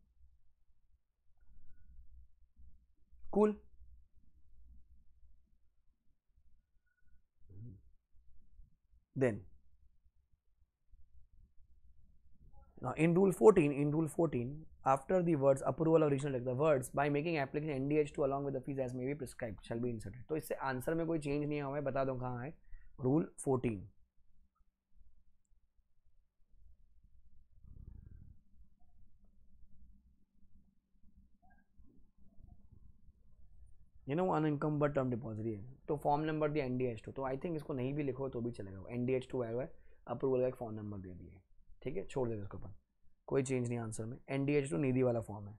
Cool, then in rule fourteen, in rule fourteen after the words approval original the words by making application NDH to along with the fees as may be prescribed shall be inserted. तो इससे answer में कोई change नहीं हुआ है, बता दूं कहाँ है rule fourteen. You know unencumbered term depository है, तो फॉर्म नंबर दिया एनडीएच टू, तो आई थिंक इसको नहीं भी लिखो तो भी चलेगा, एनडीएच टू आया हुआ है, अप्रूवल का एक फॉर्म नंबर दे दिए, ठीक है, छोड़ देते इसको अपन, कोई चेंज नहीं आंसर में, एनडीएच टू निधि वाला फॉर्म है।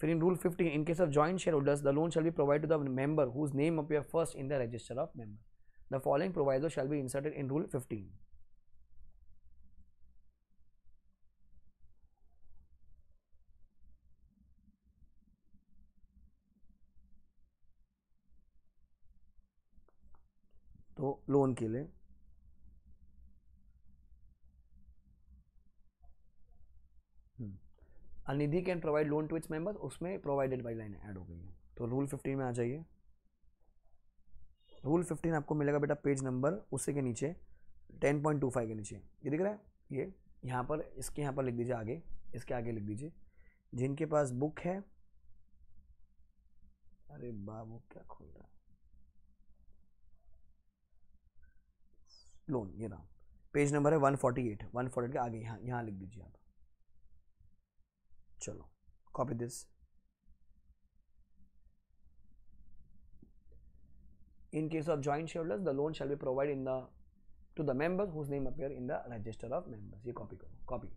फिर in rule fifteen in case of joint share holders the loan shall be provide to the member whose name appear first in the register of member, the following proviso shall be inserted in rule fifteen. तो loan के लिए Nidhi can provide loan to its members, उसमें provided by line add हो गई है, तो rule fifteen में आ जाइए। रूल फिफ्टीन आपको मिलेगा बेटा पेज नंबर उससे के नीचे टेन पॉइंट टू फाइव के नीचे, ये दिख रहा है, ये यहाँ पर, इसके यहाँ पर लिख दीजिए आगे, इसके आगे लिख दीजिए जिनके पास बुक है। अरे बाबू क्या खोल रहा है, लोन, ये नाम पेज नंबर है one forty eight, one forty eight के आगे यहाँ यहाँ लिख दीजिए आप। चलो copy this, in case of joint shareholders the loan shall be provide in the to the members whose name appear in the register of members, ये copy करो, कॉपी।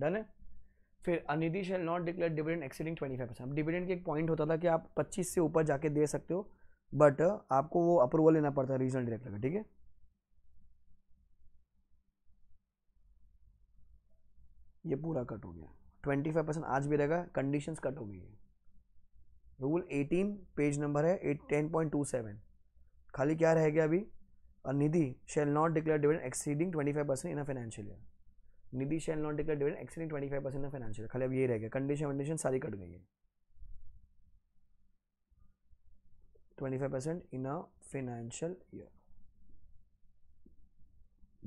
डन है। फिर अनिधि shall not declare dividend exceeding twenty five percent. अब dividend के एक point होता था कि आप पच्चीस से ऊपर जाके दे सकते हो, बट आपको वो अप्रूवल लेना पड़ता है रीजनल डायरेक्टर का, ठीक है। ये पूरा कट हो गया, ट्वेंटी फाइव परसेंट आज भी रहेगा, कंडीशंस कट हो गई है। रूल एटीन पेज नंबर है टेन पॉइंट टू सेवन, खाली क्या रह गया अभी, अनिधि shall not declare dividend exceeding twenty five percent in a financial year, Nidhi shall not declare dividend exceeding twenty five percent financial, खाली अब ये रह गया, कंडीशन वंडीशन सारी कट गई है। Twenty five percent in a financial year,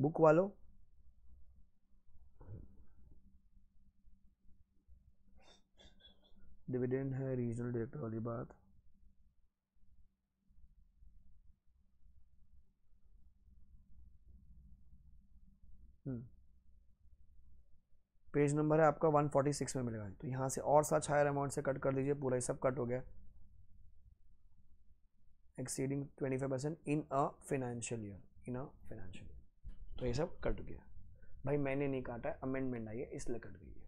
book वालों dividend है रीजनल डायरेक्टर वाली बात, हम्म पेज नंबर है आपका एक सौ छियालीस में मिलेगा। तो यहाँ से और साथ हायर अमाउंट से कट कर दीजिए, पूरा ही सब कट हो गया। Exceeding twenty five percent in a financial year, in a financial year, तो ये सब कट गया। भाई मैंने नहीं काटा है, अमेंडमेंट आई है इसलिए कट गई है।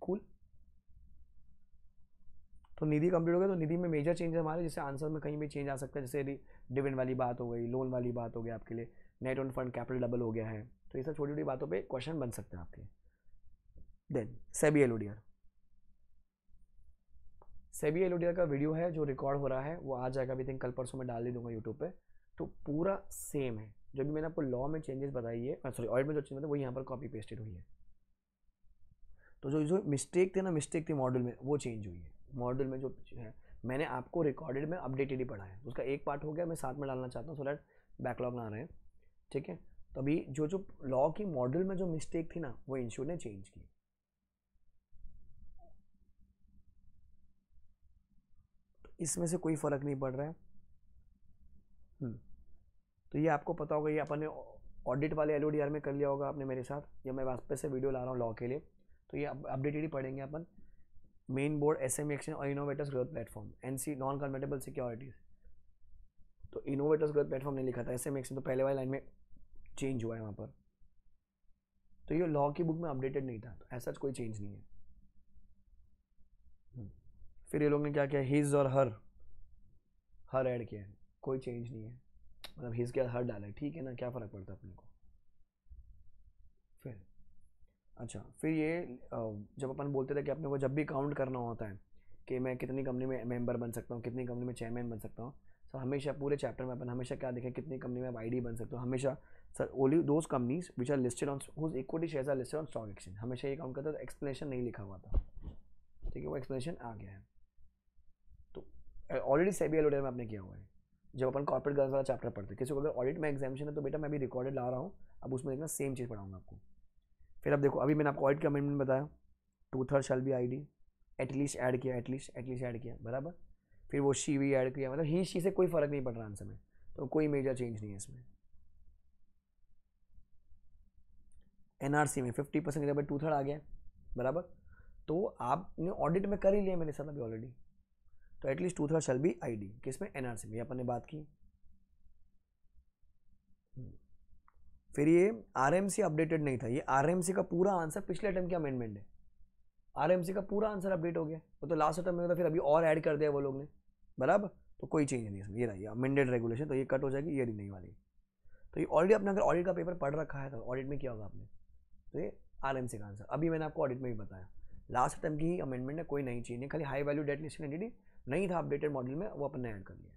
कूल, तो निधि कंप्लीट हो गया। तो निधि में मेजर चेंज हमारे, जैसे आंसर में कहीं भी चेंज आ सकता है, जैसे डिविडेंड वाली बात हो गई, लोन वाली बात हो गई, आपके लिए net own fund capital double हो गया है, तो ये सब छोटी छोटी बातों पे क्वेश्चन बन सकते हैं आपके। Then SEBI LODR, SEBI LODR का वीडियो है जो रिकॉर्ड हो रहा है, वो आ जाएगा, अभी थिंक कल परसों में डाल ही दूंगा यूट्यूब पे। तो पूरा सेम है, जो भी मैंने आपको लॉ में चेंजेस बताई है, सॉरी ऑडिट में जो चीज़ बताई, वो यहाँ पर कॉपी पेस्टेड हुई है। तो जो जो मिस्टेक थे ना, मिस्टेक थी मॉड्यूल में, वो चेंज हुई है। मॉड्यूल में जो है मैंने आपको रिकॉर्डेड में अपडेटेड ही पढ़ा है, उसका एक पार्ट हो गया, मैं साथ में डालना चाहता हूँ सो डैट बैकलॉग ना रहे। ठीक है, तो अभी जो जो लॉ की मॉड्यूल में जो मिस्टेक थी ना, वो इंश्योर ने चेंज की। तो इसमें से कोई फर्क नहीं पड़ रहा है। तो ये आपको पता होगा, ये अपन ने ऑडिट वाले एलओडीआर में कर लिया होगा आपने मेरे साथ, या मैं वापस से वीडियो ला रहा हूँ लॉ के लिए। तो ये अपडेटेड ही पढ़ेंगे अपन। मेन बोर्ड, एसएमई एक्सचेंज और innovators growth platform, NC non convertible securities. तो इनोवेटर्स ग्रोथ प्लेटफॉर्म ने लिखा था, एसएमई एक्सचेंज तो पहले वाली लाइन में चेंज हुआ है वहाँ पर। तो ये लॉ की बुक में अपडेटेड नहीं था, तो ऐसा कोई चेंज नहीं है। फिर ये लोग ने क्या किया, हिज और हर हर ऐड किया है, कोई चेंज नहीं है, मतलब हिज के हर डाला है, ठीक है ना, क्या फ़र्क पड़ता है अपने को। फिर अच्छा, फिर ये जब अपन बोलते थे कि अपने को जब भी काउंट करना होता है कि मैं कितनी कंपनी में मेंबर बन सकता हूँ, कितनी कंपनी में चेयरमैन बन सकता हूँ, तो हमेशा पूरे चैप्टर में अपन हमेशा क्या देखें, कितनी कंपनी में आई डी बन सकता हूँ, हमेशा sir only those companies which are listed on whose equity shares are listed on stock exchange, हमेशा ये काउंट करता था। एक्सप्लेनेशन नहीं लिखा हुआ था, ठीक है, वो एक्सप्लेनेशन आ गया है। तो ऑलरेडी सेबी एलओडीआर में आपने किया हुआ है। जब अपन कॉर्पोरेट गवर्नेंस वाला चैप्टर पढ़ते, किसी को अगर ऑडिट में एग्जामिनेशन है तो बेटा मैं भी रिकॉर्डेड ला रहा हूँ, अब उसमें देखना सेम चीज़ पढ़ाऊँगा आपको। फिर अब देखो, अभी मैंने आपको ऑडिट अमेंडमेंट बताया, two third shall be ID, at least add किया, एटलीस्ट एटलीस्ट ऐड किया, बराबर। फिर वो शी भी ऐड किया, मतलब ही शी से कोई फर्क नहीं पड़ रहा आंसर में, तो कोई मेजर चेंज नहीं है इसमें। एनआरसी में फिफ्टी परसेंट के बाद टू थर्ड आ गया, बराबर। तो आपने ऑडिट में कर ही लिया मेरे साथ अभी ऑलरेडी। तो at least two third shall be ID किस में, एनआरसी में, अपन ने बात की। फिर ये आरएमसी अपडेटेड नहीं था, ये आरएमसी का पूरा आंसर पिछले अटैम्प्ट की अमेंडमेंट है, आरएमसी का पूरा आंसर अपडेट हो गया, वो तो लास्ट अटैम्प्ट में था, फिर अभी और ऐड कर दिया वो लोग ने, बराबर। तो कोई चेंज नहीं है, ये रही अमेंडेड रेगुलेशन, तो ये कट हो जाएगी, ये नहीं वाली। तो ये ऑलरेडी आपने अगर ऑडिट का पेपर पढ़ रखा है तो ऑडिट में किया होगा आपने, तो ये आरएमसी का आंसर अभी मैंने आपको ऑडिट में भी बताया, लास्ट अटैम्प्ट की अमेंडमेंट है, कोई नहीं चेंज है, खाली high value debt listed entity नहीं था अपडेटेड मॉडल में, वो अपन ने ऐड कर लिया।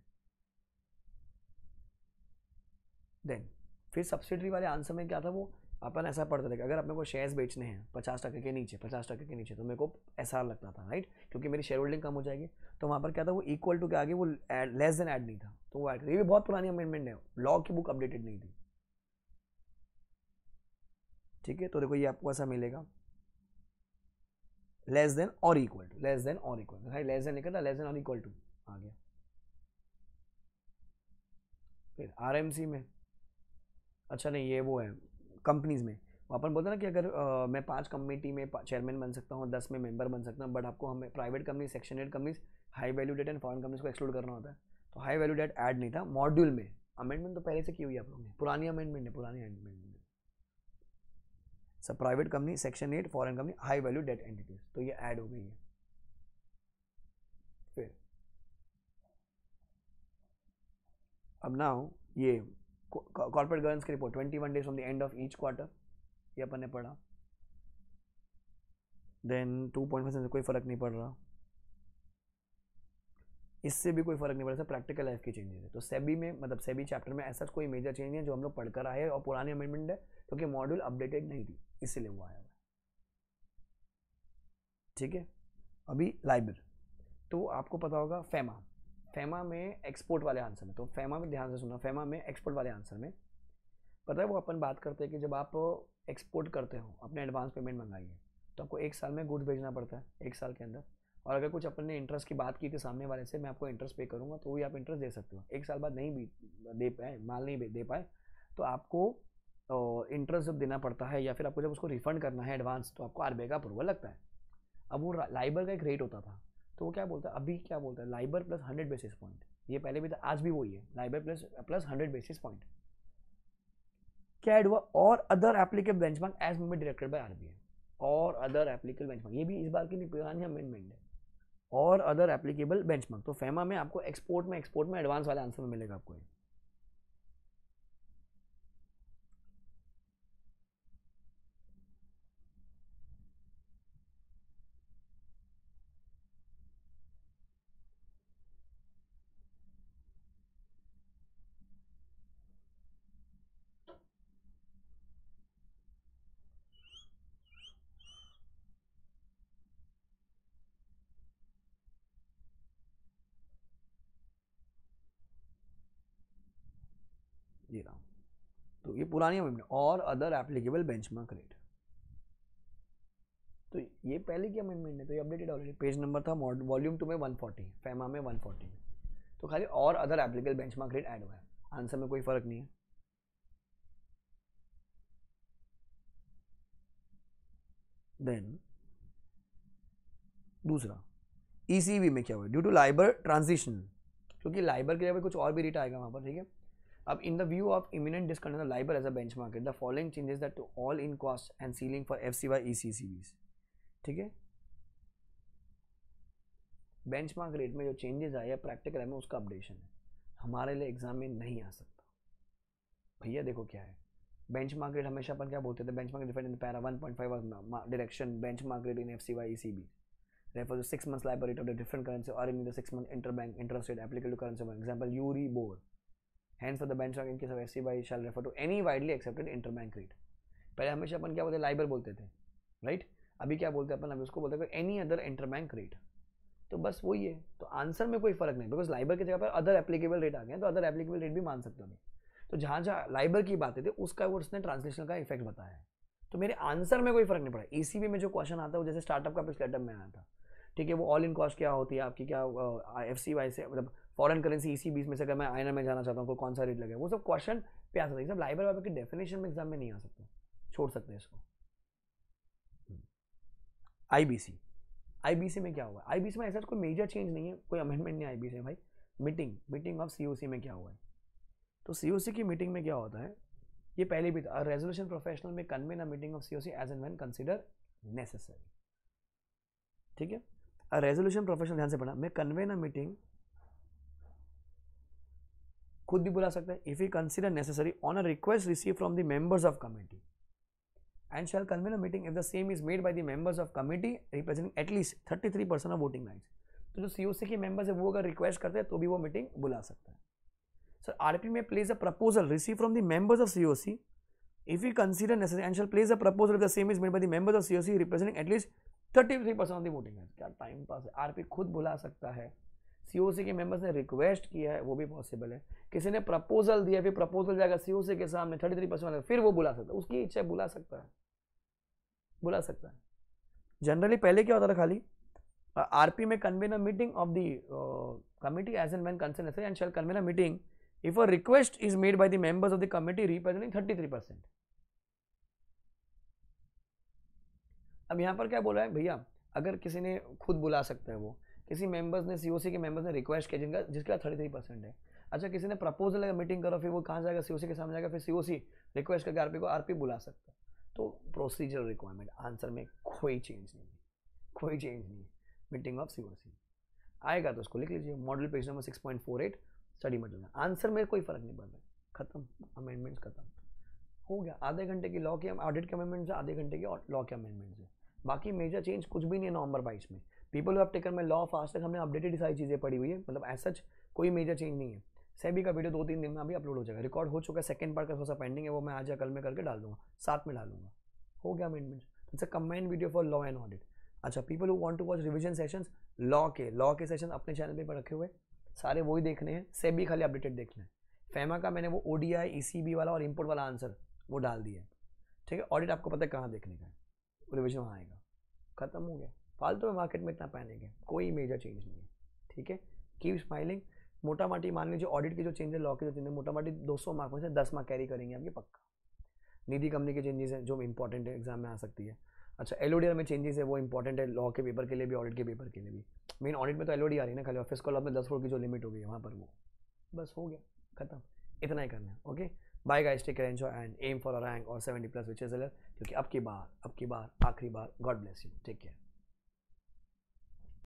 देन फिर सब्सिडरी वाले आंसर में क्या था, वो अपन ऐसा पढ़ते थे कि अगर अपने को शेयर्स बेचने हैं पचास टके के नीचे, पचास टके के नीचे, तो मेरे को एसआर लगता था, राइट, क्योंकि मेरी शेयर होल्डिंग कम हो जाएगी। तो वहाँ पर क्या था, वो इक्वल टू के आगे वो एड, लेस देन ऐड नहीं था, तो वो ऐड, ये भी बहुत पुरानी अमेंडमेंट है, लॉ की बुक अपडेटेड नहीं थी। ठीक है, तो देखो ये आपको ऐसा मिलेगा, लेस देन और इक्वल टू, लेस देन और इक्वल टू, लेस देन निकलता, लेस देन और इक्वल टू आ गया। फिर आर एम सी में, अच्छा नहीं ये वो है कंपनीज़ में, वहाँ पर बोलते हैं ना कि अगर आ, मैं पांच कमेटी में चेयरमैन बन सकता हूँ, दस में मेंबर बन सकता हूँ, बट आपको हमें private company, section eight companies, high value debt and foreign companies को एक्सक्लूड करना होता है, तो हाई वैल्यू डेट ऐड नहीं था मॉड्यूल में। अमेंडमेंट तो पहले से की हुई है आप लोगों ने, पुरानी अमेंडमेंट है, पुरानी अमेंडमेंट सब private company, section eight, foreign company, high value debt entities, तो ये ऐड हो गई है। फिर अब नाउ ये कॉर्पोरेट गवर्नेंस की रिपोर्ट इक्कीस days from the end of each quarter, ये अपन ने पढ़ा। देन टू पॉइंट फाइव से कोई फर्क नहीं पड़ रहा, इससे भी कोई फर्क नहीं पड़ रहा, प्रैक्टिकल लाइफ की चेंजेस है। तो सेबी में, मतलब सेबी चैप्टर में ऐसा कोई मेजर चेंज है जो हम लोग पढ़कर आए, और पुरानी अमेंडमेंट है क्योंकि मॉड्यूल अपडेटेड नहीं थी इसलिए वो आया हुआ। ठीक है, अभी लाइब्रेरी, तो आपको पता होगा फेमा, फेमा में एक्सपोर्ट वाले आंसर में, तो फेमा में ध्यान से सुनना, फेमा में एक्सपोर्ट वाले आंसर में पता है वो अपन बात करते हैं कि जब आप एक्सपोर्ट करते हो, अपने एडवांस पेमेंट मंगाइए, तो आपको एक साल में गुड भेजना पड़ता है, एक साल के अंदर, और अगर कुछ अपन ने इंटरेस्ट की बात की थी सामने वाले से, मैं आपको इंटरेस्ट पे करूँगा, तो वही आप इंटरेस्ट दे सकते हो। एक साल बाद नहीं भी दे पाए, माल नहीं दे पाए, तो आपको तो इंटरेस्ट जब देना पड़ता है या फिर आपको जब उसको रिफंड करना है एडवांस, तो आपको आरबीआई का अप्रूवल लगता है। अब वो लाइबर का एक रेट होता था, तो वो क्या बोलता है अभी क्या बोलता है LIBOR plus hundred basis point. ये पहले भी था, आज भी वही है, LIBOR plus plus hundred basis point. कैड हुआ और अदर एप्लीकेबल बेंचमार्क एज में डायरेक्टेड बाय आरबीआई, और अदर एप्लीकेबल बेंचमार्क, ये भी इस बार की नहीं पुरानी अमेंडमेंट है, और अदर एप्लीकेबल बेंचमार्क। तो फेमा में आपको एक्सपोर्ट में एक्सपोर्ट में एडवांस वाला आंसर में मिलेगा आपको। जी रहा हूँ, तो ये पुरानी अमेंडमेंट और अदर एप्लीकेबल बेंचमार्क रेट, तो ये पहले की अमेंडमेंट है, तो ये अपडेटेड ऑलरेडी। पेज नंबर था वॉल्यूम टू में वन फोर्टी, फेमा में वन फोर्टी में, तो खाली और other applicable benchmark rate add हुआ है, आंसर में कोई फर्क नहीं है। देन दूसरा ईसीवी में क्या हुआ, ड्यू टू लाइबर ट्रांजिशन, क्योंकि लाइबर के लिए कुछ और भी रेट आएगा वहाँ पर, ठीक है। अब in the view of imminent discontinuation of LIBOR as a benchmark, the following changes that to all in cost and ceiling for F C Y E C C Bs, ठीक है। बेंचमार्क रेट में जो changes आए practical में उसका updation है, हमारे लिए एग्जाम में नहीं आ सकता। भैया देखो क्या है बेंचमार्क रेट, हमेशा अपन क्या बोलते थे, benchmark defined in para one point five direction, benchmark rate in F C Y E C B refer to six months LIBOR rate of the different currency और in the six month interbank interest rate applicable to currency, for example EURIBOR. Hence for the benchmark in case of F C Y shall refer to any widely accepted interbank rate। पहले हमेशा अपन क्या बोलते हैं Liber बोलते थे, right. अभी क्या बोलते हैं अपन, अभी उसको बोलते हैं एनी अदर इंटरबैंक रेट, तो बस वही है। तो आंसर में कोई फर्क नहीं, बिकॉज लाइबर की जगह पर अदर एप्लीकेबल रेट आ गए, तो अदर एप्लीकेबल रेट भी मान सकते हो। तो जहाँ जहाँ लाइबर की बातें थी उसका वो उसने ट्रांसलेशन का इफेक्ट बताया है, तो मेरे आंसर में कोई फर्क नहीं पड़ा। ई सी बी में जो क्वेश्चन आता है वो जैसे स्टार्टअप का पिछले अटैम्प में आया था, ठीक है। वो ऑल इन कॉस्ट क्या होती है आपकी, क्या एफ सी वाई से मतलब फॉरेन करेंसी इसी बीस में से अगर मैं आईएनआर में जाना चाहता हूँ को कौन सा रेट लगेगा, वो सब क्वेश्चन पे आ सकता है। सब लाइबर वाइबर की डेफिनेशन में एग्जाम में नहीं आ सकता, छोड़ सकते हैं इसको। आईबीसी, आईबीसी में क्या हुआ, आईबीसी में ऐसा कोई मेजर चेंज नहीं है, कोई अमेंडमेंट नहीं आईबीसी में। भाई मीटिंग मीटिंग ऑफ सीओसी में क्या हुआ है, तो सीओसी की मीटिंग में क्या होता है, ये पहले भी था, resolution professional may convene a meeting of COC as and when consider necessary, ठीक है। अ रेजोल्यूशन प्रोफेशनल, ध्यान से पढ़ना, मैं कन्वेन अ मीटिंग खुद भी बुला सकता है, if you consider necessary on a request receive from the members of committee and shall convene a meeting if the same is made by the members of committee representing at least thirty three percent of voting rights. तो जो COC के members है वो अगर request करते हैं तो भी वो मीटिंग बुला सकता है। Sir RP may place a proposal receive from the members of COC if you consider necessary and shall place a proposal if the same is made by the members of COC representing at least thirty three percent of the voting rights. क्या time pass है, RP खुद बुला सकता है, COC के members ने request किया है वो भी पॉसिबल है, किसी ने प्रपोजल दिया फिर प्रपोजल जाएगा सीओसी के सामने थर्टी थ्री परसेंट फिर वो बुला सकता है, उसकी इच्छा बुला सकता है, बुला सकता है। जनरली पहले क्या होता था, खाली RP may convene a meeting of the committee as and when concerned and shall convene a meeting if a request is made by the members of the committee representing thirty three percent. अब यहाँ पर क्या बोल रहा है भैया, अगर किसी ने खुद बुला सकता है, वो किसी मेंबर्स ने सीओसी के मेंबर्स ने रिक्वेस्ट किया जिनका जिसका थर्टी थ्री परसेंट है, अच्छा किसी ने प्रपोजल अगर मीटिंग करो फिर वो कहाँ जाएगा, सीओसी के सामने जाएगा, फिर सीओसी रिक्वेस्ट करके आरपी को, आरपी बुला सकता है। तो प्रोसीजर रिक्वायरमेंट, आंसर में कोई चेंज नहीं, कोई चेंज नहीं। मीटिंग ऑफ सीओसी आएगा तो उसको लिख लीजिए, model page number six point four eight study material. Answer में कोई फर्क नहीं पड़ता, खत्म, अमेंडमेंट खत्म हो गया। आधे घंटे की लॉ के ऑडिट के अमेंडमेंट है, आधे घंटे की लॉ के अमेंडमेंट है, बाकी मेजर चेंज कुछ भी नहीं है। नवंबर बाईस में पीपल हैव टेकन में लॉ फास्ट तक हमने अपडेटेड सारी चीज़ें पड़ी हुई है, मतलब एज सच कोई मेजर चेंज नहीं है। सेबी का वीडियो दो तीन दिन में अभी अपलोड हो जाएगा, रिकॉर्ड हो चुका है, सेकंड पार्ट का थोड़ा सा पेंडिंग है, वो मैं आज या कल में करके डाल दूंगा, साथ में डालूंगा। हो गया amendment, it's a combined video for law and audit. अच्छा people who want to watch revision sessions, law के लॉ के सेशन अपने चैनल पर रखे हुए सारे वही देखने हैं, सेबी खाली अपडेटेड देखना है। फेमा का मैंने वो ओडीआई ईसीबी वाला और इम्पोर्ट वाला आंसर वो डाल दिया है, ठीक है। ऑडिट आपको पता है कहाँ देखने का है, रिविजन वहाँ आएगा, खत्म हो गया। फालतू में मार्केट में इतना पैनिक है, कोई मेजर चेंज नहीं है, ठीक है। कीप स्माइलिंग, मोटा माटी मान लीजिए ऑडिट के जो चेंज है, लॉ के जो चेंज है, मोटा माटी दो सौ मार्क में से दस मार्क कैरी करेंगे आपके पक्का। निधि कंपनी के चेंजेस हैं जो इंपॉर्टेंट है, एग्जाम में आ सकती है। अच्छा, एलओडीआर में चेंजेस है वो इंपॉर्टेंट है, लॉ के पेपर के लिए भी, ऑडिट के पेपर के लिए भी। मेन ऑडिट में तो एलओडीआर है ना खाली, ऑफिस कॉल में दस करोड़ की जो लिमिट हो गई है वहाँ पर, वो बस हो गया खत्म, इतना ही करना है। Okay, bye guys, take care, enjoy and aim for a rank और seventy plus which is earlier, क्योंकि अब की बार अब की बार आखिरी बार। God bless you, take care.